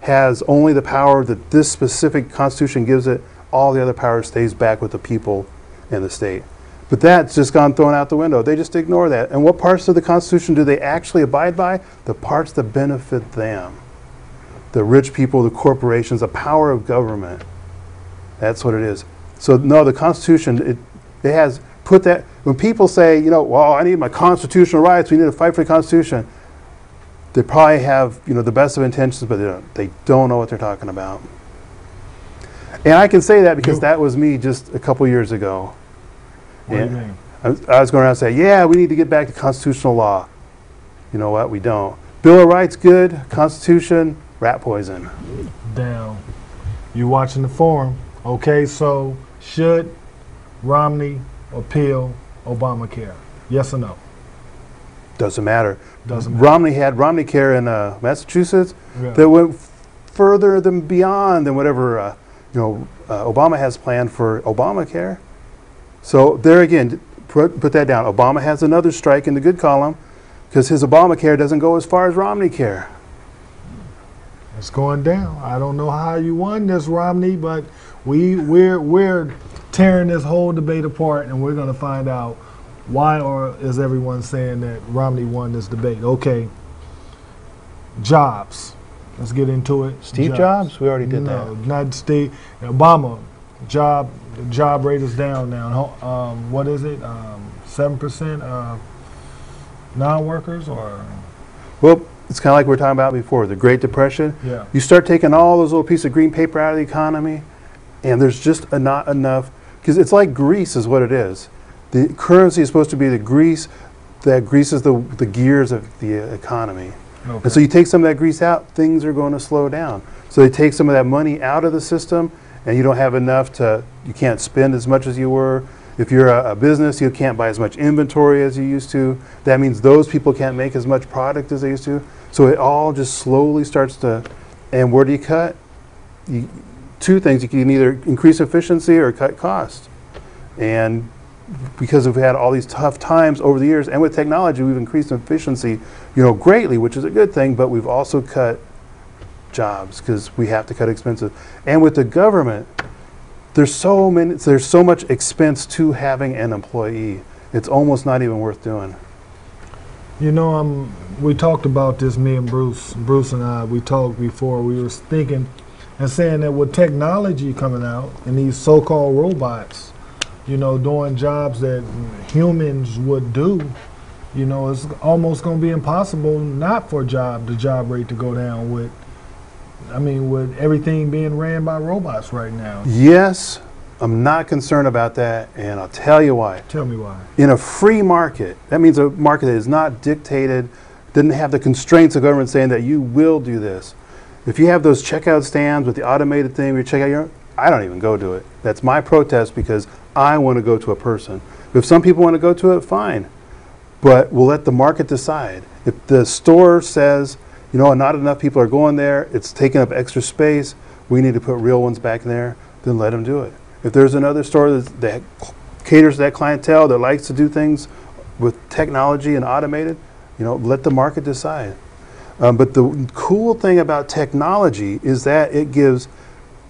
has only the power that this specific Constitution gives it. All the other power stays back with the people and the state. But that's just gone thrown out the window. They just ignore that. And what parts of the Constitution do they actually abide by? The parts that benefit them. The rich people, the corporations, the power of government. That's what it is. So no, the Constitution, it, it has put that, when people say, you know, well, I need my constitutional rights, we need to fight for the Constitution, they probably have, you know, the best of intentions, but they don't, they don't know what they're talking about. And I can say that because you. That was me just a couple years ago. What and do you mean? I was, I was going around saying, yeah, we need to get back to constitutional law. You know what? We don't. Bill of Rights, good. Constitution, rat poison. Damn. You're watching The Forum. Okay, so should Romney appeal Obamacare? Yes or no? Doesn't matter. Doesn't matter. Romney had Romneycare in uh, Massachusetts yeah. that went further than beyond than whatever... Uh, You know, uh, Obama has planned for Obamacare. So there again, put, put that down. Obama has another strike in the good column because his Obamacare doesn't go as far as Romneycare. It's going down. I don't know how you won this, Romney, but we, we're, we're tearing this whole debate apart, and we're going to find out why or is everyone saying that Romney won this debate. Okay, Jobs. Let's get into it. Steve Jobs? Jobs? We already did no, that. No, not Steve. Obama. Job. Job rate is down now. Um, what is it? Um, Seven percent of non-workers, or? Well, it's kind of like we were talking about before. The Great Depression. Yeah. You start taking all those little pieces of green paper out of the economy, and there's just a not enough. Because it's like grease is what it is. The currency is supposed to be the grease that greases the the gears of the economy. Okay. And so you take some of that grease out, things are going to slow down. So they take some of that money out of the system, and you don't have enough to, you can't spend as much as you were. If you're a, a business, you can't buy as much inventory as you used to. That means those people can't make as much product as they used to. So it all just slowly starts to, and where do you cut? You, two things, you can either increase efficiency or cut costs. And because we've had all these tough times over the years, and with technology, we've increased efficiency, you know, greatly, which is a good thing, but we've also cut jobs because we have to cut expenses. And with the government, there's so many, there's so much expense to having an employee. It's almost not even worth doing. You know, um, we talked about this, me and Bruce, Bruce and I, we talked before, we were thinking and saying that with technology coming out and these so-called robots, you know, doing jobs that humans would do, you know, it's almost going to be impossible not for job the job rate to go down with, I mean, with everything being ran by robots right now. Yes, I'm not concerned about that, and I'll tell you why. Tell me why. In a free market, that means a market that is not dictated, doesn't have the constraints of government saying that you will do this. If you have those checkout stands with the automated thing, you check out your, I don't even go to it. That's my protest because I want to go to a person. If some people want to go to it, fine. But we'll let the market decide. If the store says, you know, not enough people are going there, it's taking up extra space, we need to put real ones back in there, then let them do it. If there's another store that, that caters to that clientele, that likes to do things with technology and automated, you know, let the market decide. Um, but the cool thing about technology is that it gives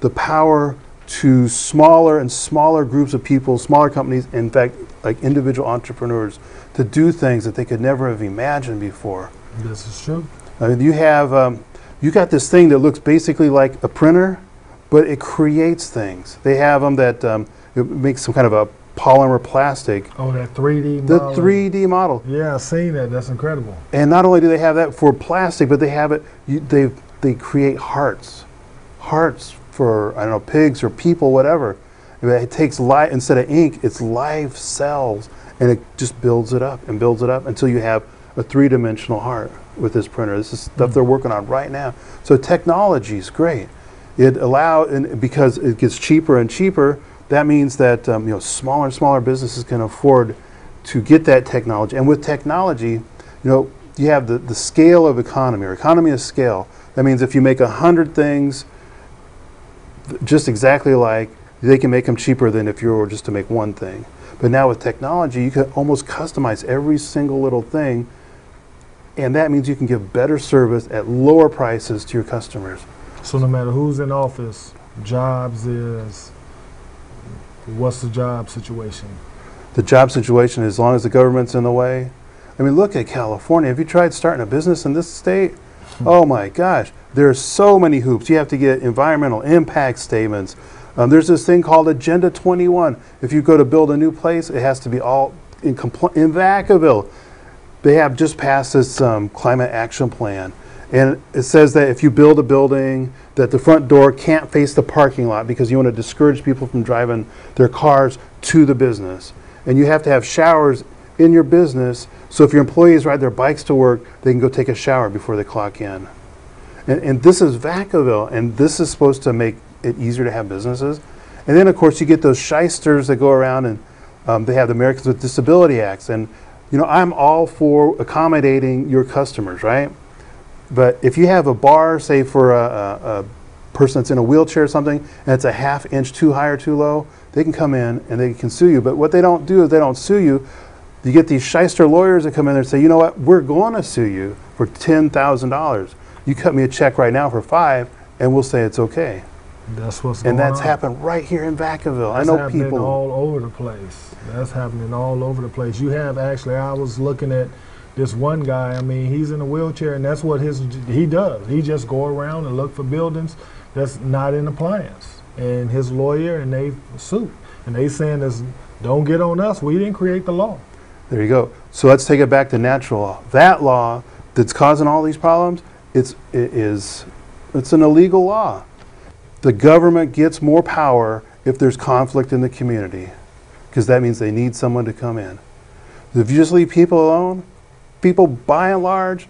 the power to smaller and smaller groups of people, smaller companies, in fact, like individual entrepreneurs, to do things that they could never have imagined before. This is true. I mean, you have, um, you got this thing that looks basically like a printer, but it creates things. They have them that um, it makes some kind of a polymer plastic. Oh, that three D model. The three D model. Yeah, I've seen that. That's incredible. And not only do they have that for plastic, but they have it, you, they, they create hearts. Hearts for, I don't know, pigs or people, whatever. It takes life, instead of ink, it's live cells, and it just builds it up and builds it up until you have a three-dimensional heart with this printer. This is stuff mm-hmm. they're working on right now. So technology is great. It allows, and because it gets cheaper and cheaper, that means that um, you know, smaller and smaller businesses can afford to get that technology. And with technology, you know, you have the, the scale of economy, or economy of scale. That means if you make a hundred things just exactly alike, they can make them cheaper than if you were just to make one thing. But now with technology, you can almost customize every single little thing, and that means you can give better service at lower prices to your customers. So no matter who's in office, Jobs is, what's the job situation? The job situation, as long as the government's in the way. I mean, look at California. Have you tried starting a business in this state? Hmm. Oh my gosh, there's so many hoops. You have to get environmental impact statements. Um, there's this thing called Agenda twenty-one. If you go to build a new place, it has to be all in compli- in Vacaville. They have just passed this um, climate action plan. And it says that if you build a building, that the front door can't face the parking lot because you want to discourage people from driving their cars to the business. And you have to have showers in your business, so if your employees ride their bikes to work, they can go take a shower before they clock in. And, and this is Vacaville, and this is supposed to make it easier to have businesses. And then, of course, you get those shysters that go around, and um, they have the Americans with Disability Acts. And, you know, I'm all for accommodating your customers, right? But if you have a bar, say for a, a, a person that's in a wheelchair or something, and it's a half inch too high or too low, they can come in and they can sue you. But what they don't do is they don't sue you. You get these shyster lawyers that come in there and say, you know what, we're going to sue you for ten thousand dollars. You cut me a check right now for five, and we'll say it's okay. That's what's going on. And that's happened right here in Vacaville. I know people. That's happening all over the place. That's happening all over the place. You have actually, I was looking at this one guy, I mean, he's in a wheelchair, and that's what his he does. He just go around and look for buildings that's not in compliance. And his lawyer, and they sue. And they saying, this, don't get on us. We didn't create the law. There you go. So let's take it back to natural law. That law that's causing all these problems, it's, it is, it's an illegal law. The government gets more power if there's conflict in the community, because that means they need someone to come in. If you just leave people alone, people, by and large,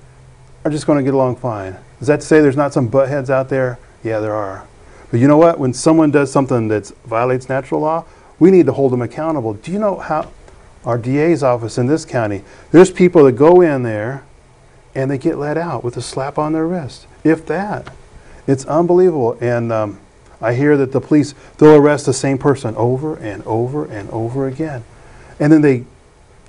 are just going to get along fine. Is that to say there's not some butt heads out there? Yeah, there are. But you know what? When someone does something that violates natural law, we need to hold them accountable. Do you know how our D A's office in this county, there's people that go in there and they get let out with a slap on their wrist, if that. It's unbelievable. And um, I hear that the police, they'll arrest the same person over and over and over again. And then they,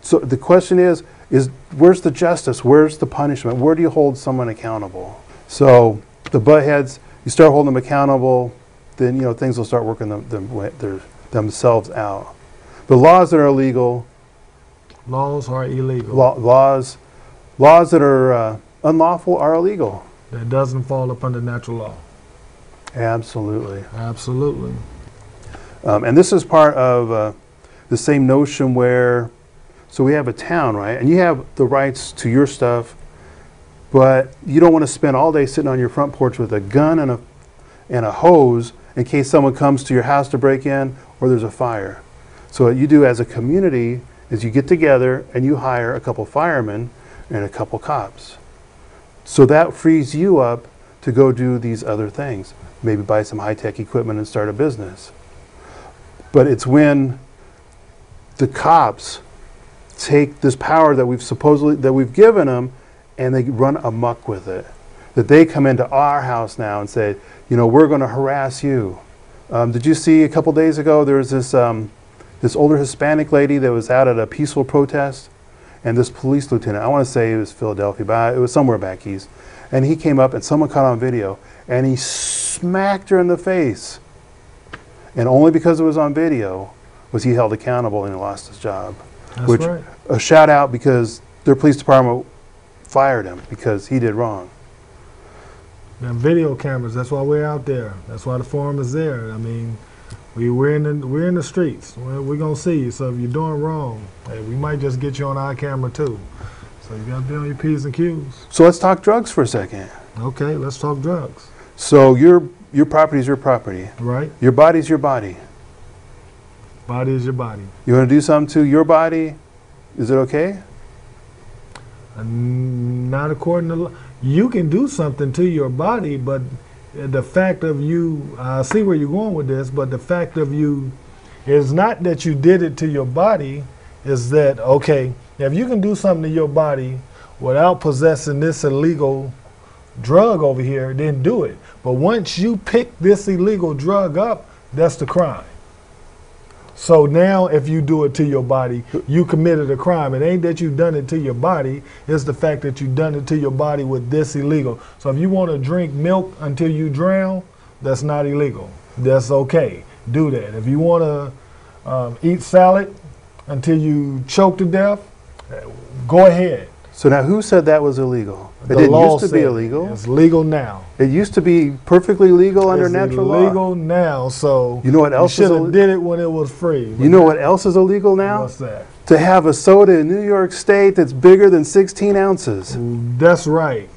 so the question is, is where's the justice? Where's the punishment? Where do you hold someone accountable? So the butt heads, you start holding them accountable, then you know things will start working them, them, their, themselves out. But laws that are illegal. Laws are illegal. Law, laws, laws that are uh, unlawful are illegal. That doesn't fall up under natural law. Absolutely. Absolutely. Um, and this is part of uh, the same notion where, so we have a town, right? And you have the rights to your stuff, but you don't want to spend all day sitting on your front porch with a gun and a, and a hose in case someone comes to your house to break in or there's a fire. So what you do as a community is you get together and you hire a couple firemen and a couple cops. So that frees you up to go do these other things. Maybe buy some high-tech equipment and start a business. But it's when the cops take this power that we've supposedly, that we've given them, and they run amok with it. That they come into our house now and say, you know, we're going to harass you. Um, did you see a couple days ago there was this, um, this older Hispanic lady that was out at a peaceful protest, and this police lieutenant, I want to say it was Philadelphia, but it was somewhere back east, And he came up and someone caught on video and he smacked her in the face. And only because it was on video was he held accountable and he lost his job. That's which, right. A shout out because their police department fired him because he did wrong. Now, video cameras, that's why we're out there. That's why the Forum is there. I mean, we, we're, in the, we're in the streets. We're, we're going to see you. So if you're doing wrong, hey, we might just get you on our camera too. So you got to be on your P's and Q's. So let's talk drugs for a second. Okay, let's talk drugs. So your, your property is your property. Right. Your body's your body. Body is your body. You want to do something to your body? Is it okay? Uh, not according to law. You can do something to your body, but the fact of you, I see where you're going with this, but the fact of you is not that you did it to your body, is that, okay, if you can do something to your body without possessing this illegal drug over here, then do it. But once you pick this illegal drug up, that's the crime. So now if you do it to your body, you committed a crime. It ain't that you've done it to your body, it's the fact that you've done it to your body with this illegal. So if you want to drink milk until you drown, that's not illegal. That's okay. Do that. If you want to um, eat salad until you choke to death, go ahead. So now who said that was illegal? It didn't used to be illegal. It's legal now. It used to be perfectly legal under natural law. It's illegal now, so you know what else? You should have did it when it was free. You know what else is illegal now? What's that? To have a soda in New York State that's bigger than sixteen ounces. That's right.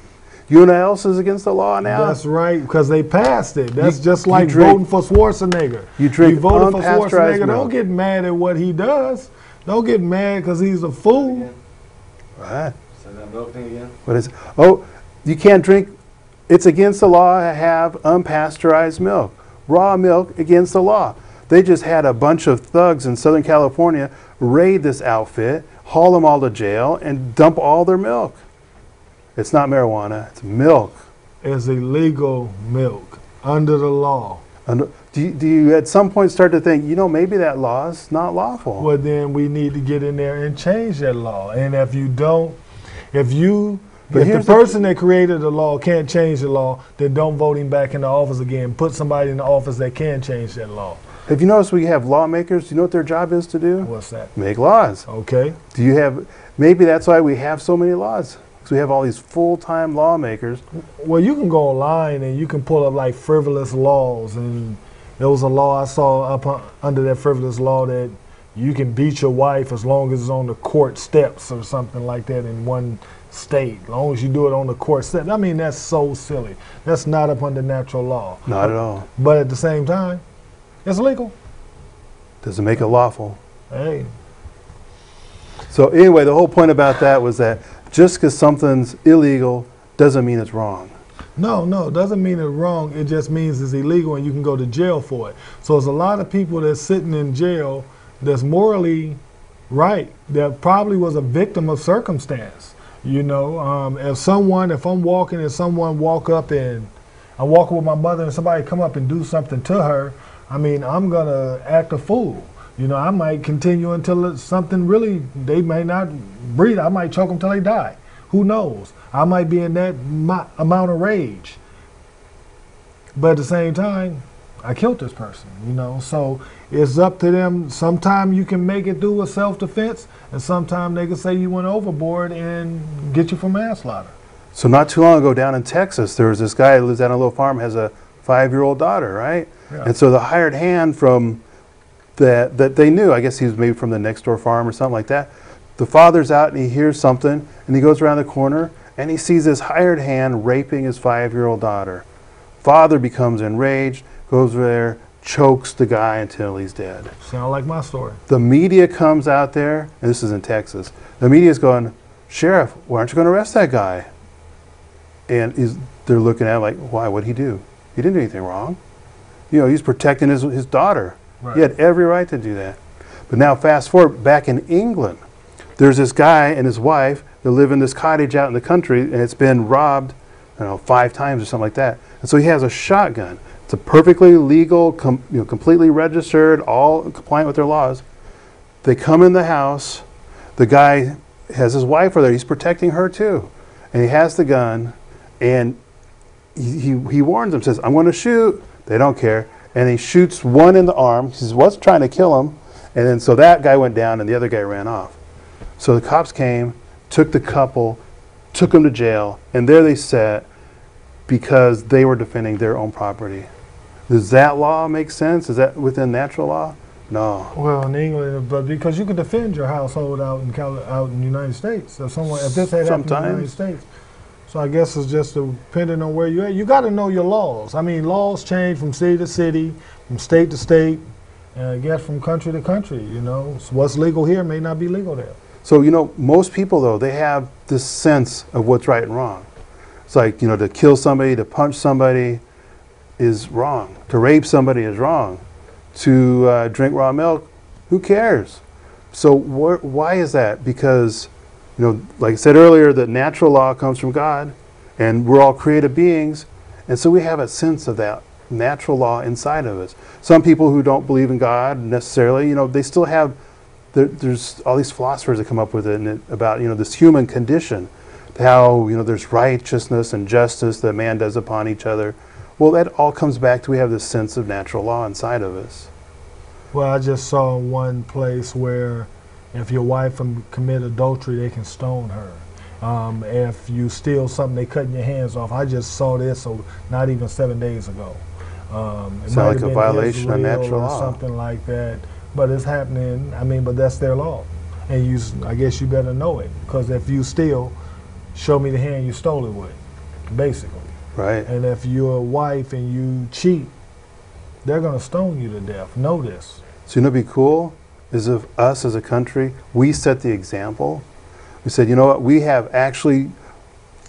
You know what else is against the law now? That's right, because they passed it. That's you, just like drink, voting for Schwarzenegger. You drink you voted for Schwarzenegger. Milk. Don't get mad at what he does. Don't get mad because he's a fool. Right. That milk thing again? What is it? Oh, you can't drink. It's against the law to have unpasteurized milk. Raw milk against the law. They just had a bunch of thugs in Southern California raid this outfit, haul them all to jail, and dump all their milk. It's not marijuana. It's milk. It's illegal milk under the law. Under, do, you, do you at some point start to think, you know, maybe that law is not lawful? Well, then we need to get in there and change that law. And if you don't, If you, but if the person the, that created the law can't change the law, then don't vote him back in the office again. Put somebody in the office that can change that law. Have you noticed we have lawmakers? Do you know what their job is to do? What's that? Make laws. Okay. Do you have, maybe that's why we have so many laws. Because we have all these full-time lawmakers. Well, you can go online and you can pull up like frivolous laws. And there was a law I saw up under that frivolous law that you can beat your wife as long as it's on the court steps or something like that in one state, as long as you do it on the court steps. I mean, that's so silly. That's not up under natural law. Not at all. But at the same time, it's legal. Doesn't make it lawful. Hey. So anyway, the whole point about that was that just because something's illegal doesn't mean it's wrong. No, no, it doesn't mean it's wrong. It just means it's illegal and you can go to jail for it. So there's a lot of people that's sitting in jail that's morally right, that probably was a victim of circumstance. You know, um, if someone, if I'm walking and someone walk up and I'm walking with my mother and somebody come up and do something to her, I mean, I'm going to act a fool. You know, I might continue until it's something really, they may not breathe. I might choke them till they die. Who knows? I might be in that amount of rage. But at the same time, I killed this person, you know, so it's up to them. Sometimes you can make it through a self-defense, and sometimes they can say you went overboard and get you for manslaughter. So not too long ago down in Texas, there was this guy who lives down on a little farm, has a five-year-old daughter, right? Yeah. And so the hired hand from that, that they knew, I guess he was maybe from the next door farm or something like that, the father's out and he hears something, and he goes around the corner, and he sees this hired hand raping his five-year-old daughter. Father becomes enraged, goes there, chokes the guy until he's dead. Sound like my story. The media comes out there, and this is in Texas. The media's going, Sheriff, why aren't you going to arrest that guy? And is, they're looking at him like, why, what'd he do? He didn't do anything wrong. You know, he's protecting his, his daughter. Right. He had every right to do that. But now fast forward, back in England, there's this guy and his wife that live in this cottage out in the country, and it's been robbed, I don't know, five times or something like that. And so he has a shotgun. It's a perfectly legal, com you know, completely registered, all compliant with their laws. They come in the house. The guy has his wife over there. He's protecting her too. And he has the gun. and he, he, he warns them, says, I'm going to shoot. They don't care. And he shoots one in the arm. He says, what's trying to kill him? And then so that guy went down and the other guy ran off. So the cops came, took the couple, took them to jail, and there they sat because they were defending their own property. Does that law make sense? Is that within natural law? No. Well, in England, but because you could defend your household out in Cali out in the United States, if someone if this had Sometimes. happened in the United States. So I guess it's just depending on where you're at. You got to know your laws. I mean, laws change from city to city, from state to state, and I guess from country to country. You know, so what's legal here may not be legal there. So you know, most people though, they have this sense of what's right and wrong. It's like, you know, to kill somebody, to punch somebody is wrong. To rape somebody is wrong. To uh, drink raw milk, who cares? So wh why is that? Because, you know, like I said earlier, the natural law comes from God, and we're all creative beings, and so we have a sense of that natural law inside of us. Some people who don't believe in God necessarily, you know, they still have, there, there's all these philosophers that come up with it, and it, about, you know, this human condition, how, you know, there's righteousness and justice that man does upon each other. Well, that all comes back to we have this sense of natural law inside of us. Well, I just saw one place where if your wife commit adultery, they can stone her. Um, if you steal something, they cutting your hands off. I just saw this so not even seven days ago. Um, it Sound like a violation of natural law. Something like that. But it's happening. I mean, but that's their law. And you, I guess you better know it. Because if you steal, show me the hand you stole it with, basically. Right. And if you're a wife and you cheat, they're going to stone you to death. Know this. So you know what'd be cool is if us as a country, we set the example. We said, you know what, we have actually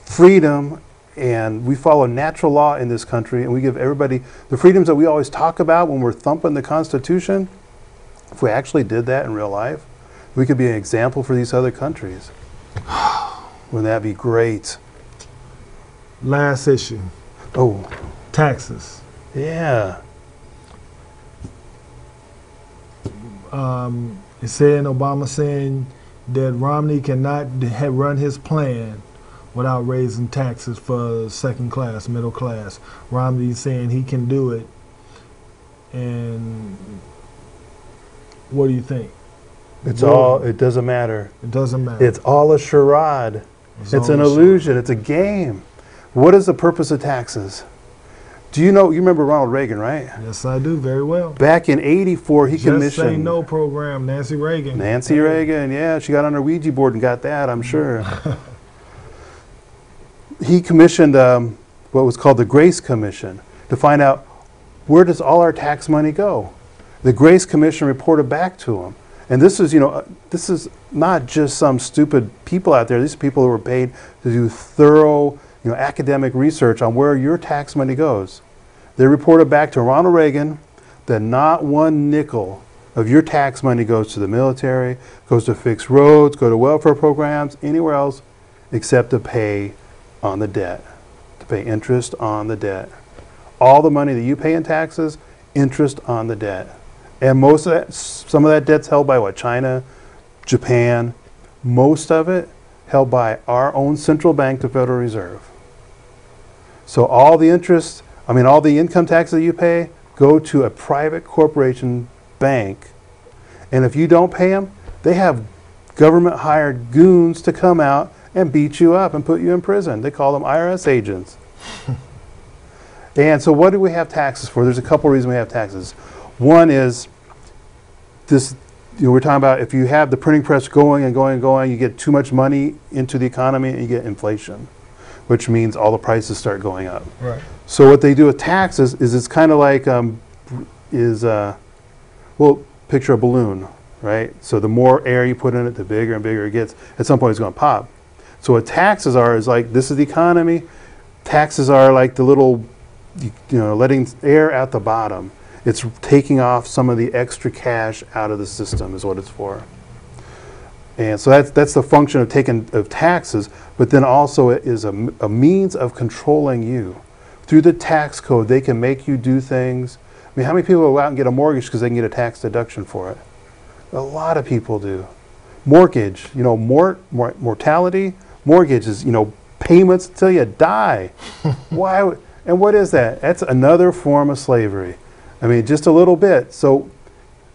freedom and we follow natural law in this country, and we give everybody the freedoms that we always talk about when we're thumping the Constitution. If we actually did that in real life, we could be an example for these other countries. Wouldn't that be great? Last issue. Oh. Taxes. Yeah. Um, it's saying, Obama saying that Romney cannot run his plan without raising taxes for second class, middle class. Romney saying he can do it. And what do you think? It's what? all, it doesn't matter. It doesn't matter. It's all a charade. It's, it's an illusion. Charade. It's a game. What is the purpose of taxes? Do you know, you remember Ronald Reagan, right? Yes, I do, very well. Back in eighty-four, he Just commissioned... Just Say No program, Nancy Reagan. Nancy Reagan, yeah, she got on her Ouija board and got that, I'm sure. He commissioned um, what was called the Grace Commission to find out, where does all our tax money go? The Grace Commission reported back to him. And this is, you know, uh, this is not just some stupid people out there. These are people who were paid to do thorough, you know, academic research on where your tax money goes. They reported back to Ronald Reagan that not one nickel of your tax money goes to the military, goes to fix roads, go to welfare programs, anywhere else, except to pay on the debt, to pay interest on the debt. All the money that you pay in taxes, interest on the debt. And most of that, some of that debt's held by what, China, Japan, most of it held by our own central bank, the Federal Reserve. So all the interest, I mean, all the income taxes that you pay go to a private corporation bank. And if you don't pay them, they have government hired goons to come out and beat you up and put you in prison. They call them I R S agents. And so what do we have taxes for? There's a couple reasons we have taxes. One is this, you know, we're talking about if you have the printing press going and going and going, you get too much money into the economy and you get inflation, which means all the prices start going up. Right. So what they do with taxes is it's kind of like, um, is, uh, well, picture a balloon, right? So the more air you put in it, the bigger and bigger it gets. At some point it's going to pop. So what taxes are is like, this is the economy. Taxes are like the little, you know, letting air out the bottom. It's taking off some of the extra cash out of the system is what it's for. And so that's, that's the function of taking of taxes, but then also it is a, a means of controlling you. Through the tax code, they can make you do things. I mean, how many people go out and get a mortgage because they can get a tax deduction for it? A lot of people do. Mortgage, you know, mort, mort, mortality, mortgage is, you know, payments till you die. Why? Would, and what is that? That's another form of slavery. I mean, just a little bit. So,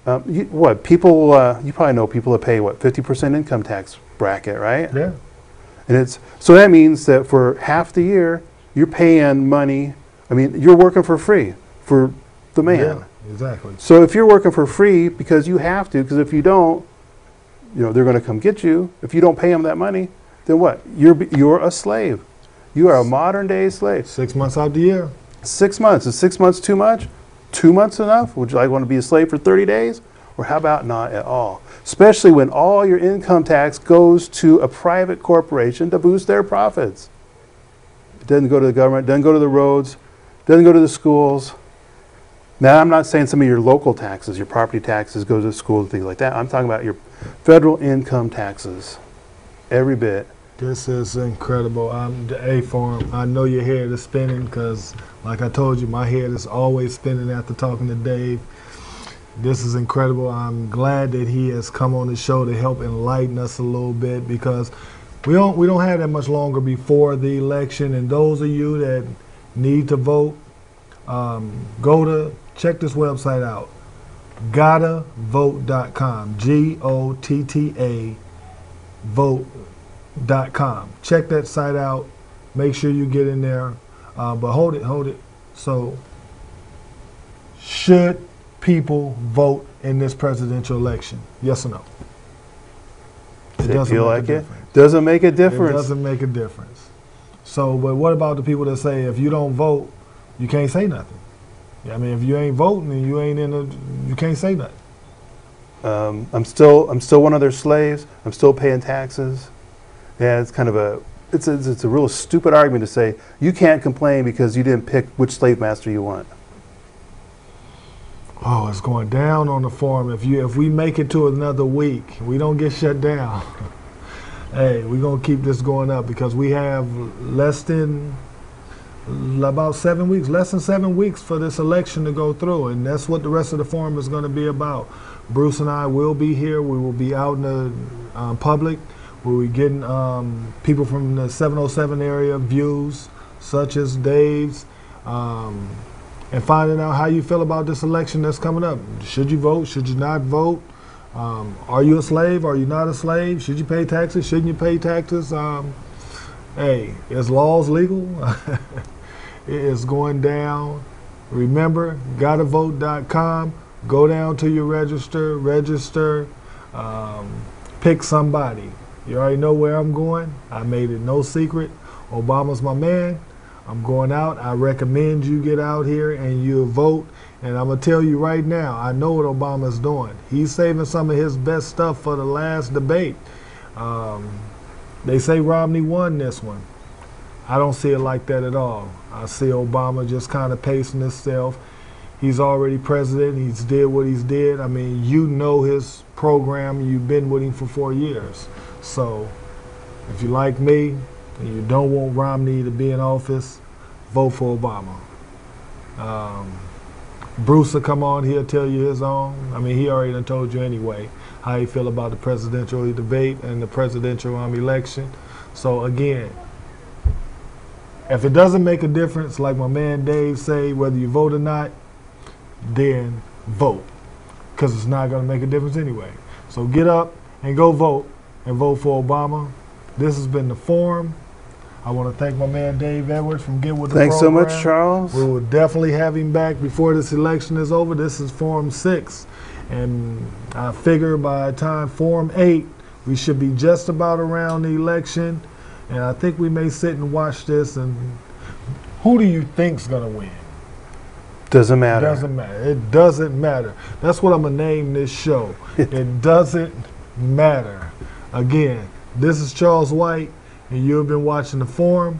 um, you, what people? Uh, you probably know people that pay what fifty percent income tax bracket, right? Yeah. And it's so that means that for half the year you're paying money. I mean, you're working for free for the man. Yeah. Exactly. So if you're working for free because you have to, because if you don't, you know, they're going to come get you. If you don't pay them that money, then what? You're you're a slave. You are a modern day slave. Six months out of the year. Six months. Is six months too much? Two months enough? Would you like want to be a slave for thirty days? Or how about not at all? Especially when all your income tax goes to a private corporation to boost their profits. It doesn't go to the government, doesn't go to the roads, doesn't go to the schools. Now, I'm not saying some of your local taxes, your property taxes go to the school, things like that. I'm talking about your federal income taxes, every bit. This is incredible. I'm the A Forum. I know your head is spinning because, like I told you, my head is always spinning after talking to Dave. This is incredible. I'm glad that he has come on the show to help enlighten us a little bit, because we don't, we don't have that much longer before the election. And those of you that need to vote, um, go to... check this website out, gotta vote dot com, G O T T A, vote dot com. Check that site out. Make sure you get in there. Uh, but hold it, hold it. So, should people vote in this presidential election? Yes or no? It doesn't feel like it. Doesn't make a difference. It doesn't make a difference. So, but what about the people that say, if you don't vote, you can't say nothing? I mean, if you ain't voting and you ain't in the, you can't say nothing. Um, I'm still, I'm still one of their slaves. I'm still paying taxes. Yeah, it's kind of a, it's a, it's a real stupid argument to say you can't complain because you didn't pick which slave master you want. Oh, it's going down on the forum. If you, if we make it to another week, we don't get shut down. Hey, we're gonna keep this going up because we have less than. About seven weeks, less than seven weeks for this election to go through, and that's what the rest of the forum is going to be about. Bruce and I will be here. We will be out in the um, public. We'll be getting um, people from the seven oh seven area views, such as Dave's, um, and finding out how you feel about this election that's coming up. Should you vote? Should you not vote? Um, are you a slave? Are you not a slave? Should you pay taxes? Shouldn't you pay taxes? Um, Hey, is laws legal? It is going down. Remember, gotta vote dot com. Go down to your register, register, um, pick somebody. You already know where I'm going. I made it no secret. Obama's my man. I'm going out. I recommend you get out here and you vote. And I'm going to tell you right now, I know what Obama's doing. He's saving some of his best stuff for the last debate. Um, They say Romney won this one. I don't see it like that at all. I see Obama just kind of pacing himself. He's already president. He's did what he's did. I mean, you know his program. You've been with him for four years. So if you like me and you don't want Romney to be in office, vote for Obama. Um, Bruce will come on. He'll tell you his own. I mean, he already done told you anyway how you feel about the presidential debate and the presidential um, election. So again, if it doesn't make a difference, like my man Dave say, whether you vote or not, then vote, because it's not going to make a difference anyway. So get up and go vote, and vote for Obama. This has been The Forum. I want to thank my man Dave Edwards from Get With The Program. Thanks so much, Charles. We will definitely have him back before this election is over. This is Forum six. And I figure by the time Forum eight, we should be just about around the election. And I think we may sit and watch this. And who do you think's going to win? Doesn't matter. Doesn't matter. It doesn't matter. That's what I'm going to name this show. It doesn't matter. Again, this is Charles White, and you've been watching The Forum.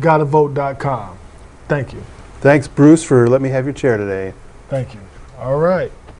gotta vote dot com. Thank you. Thanks, Bruce, for letting me have your chair today. Thank you. All right.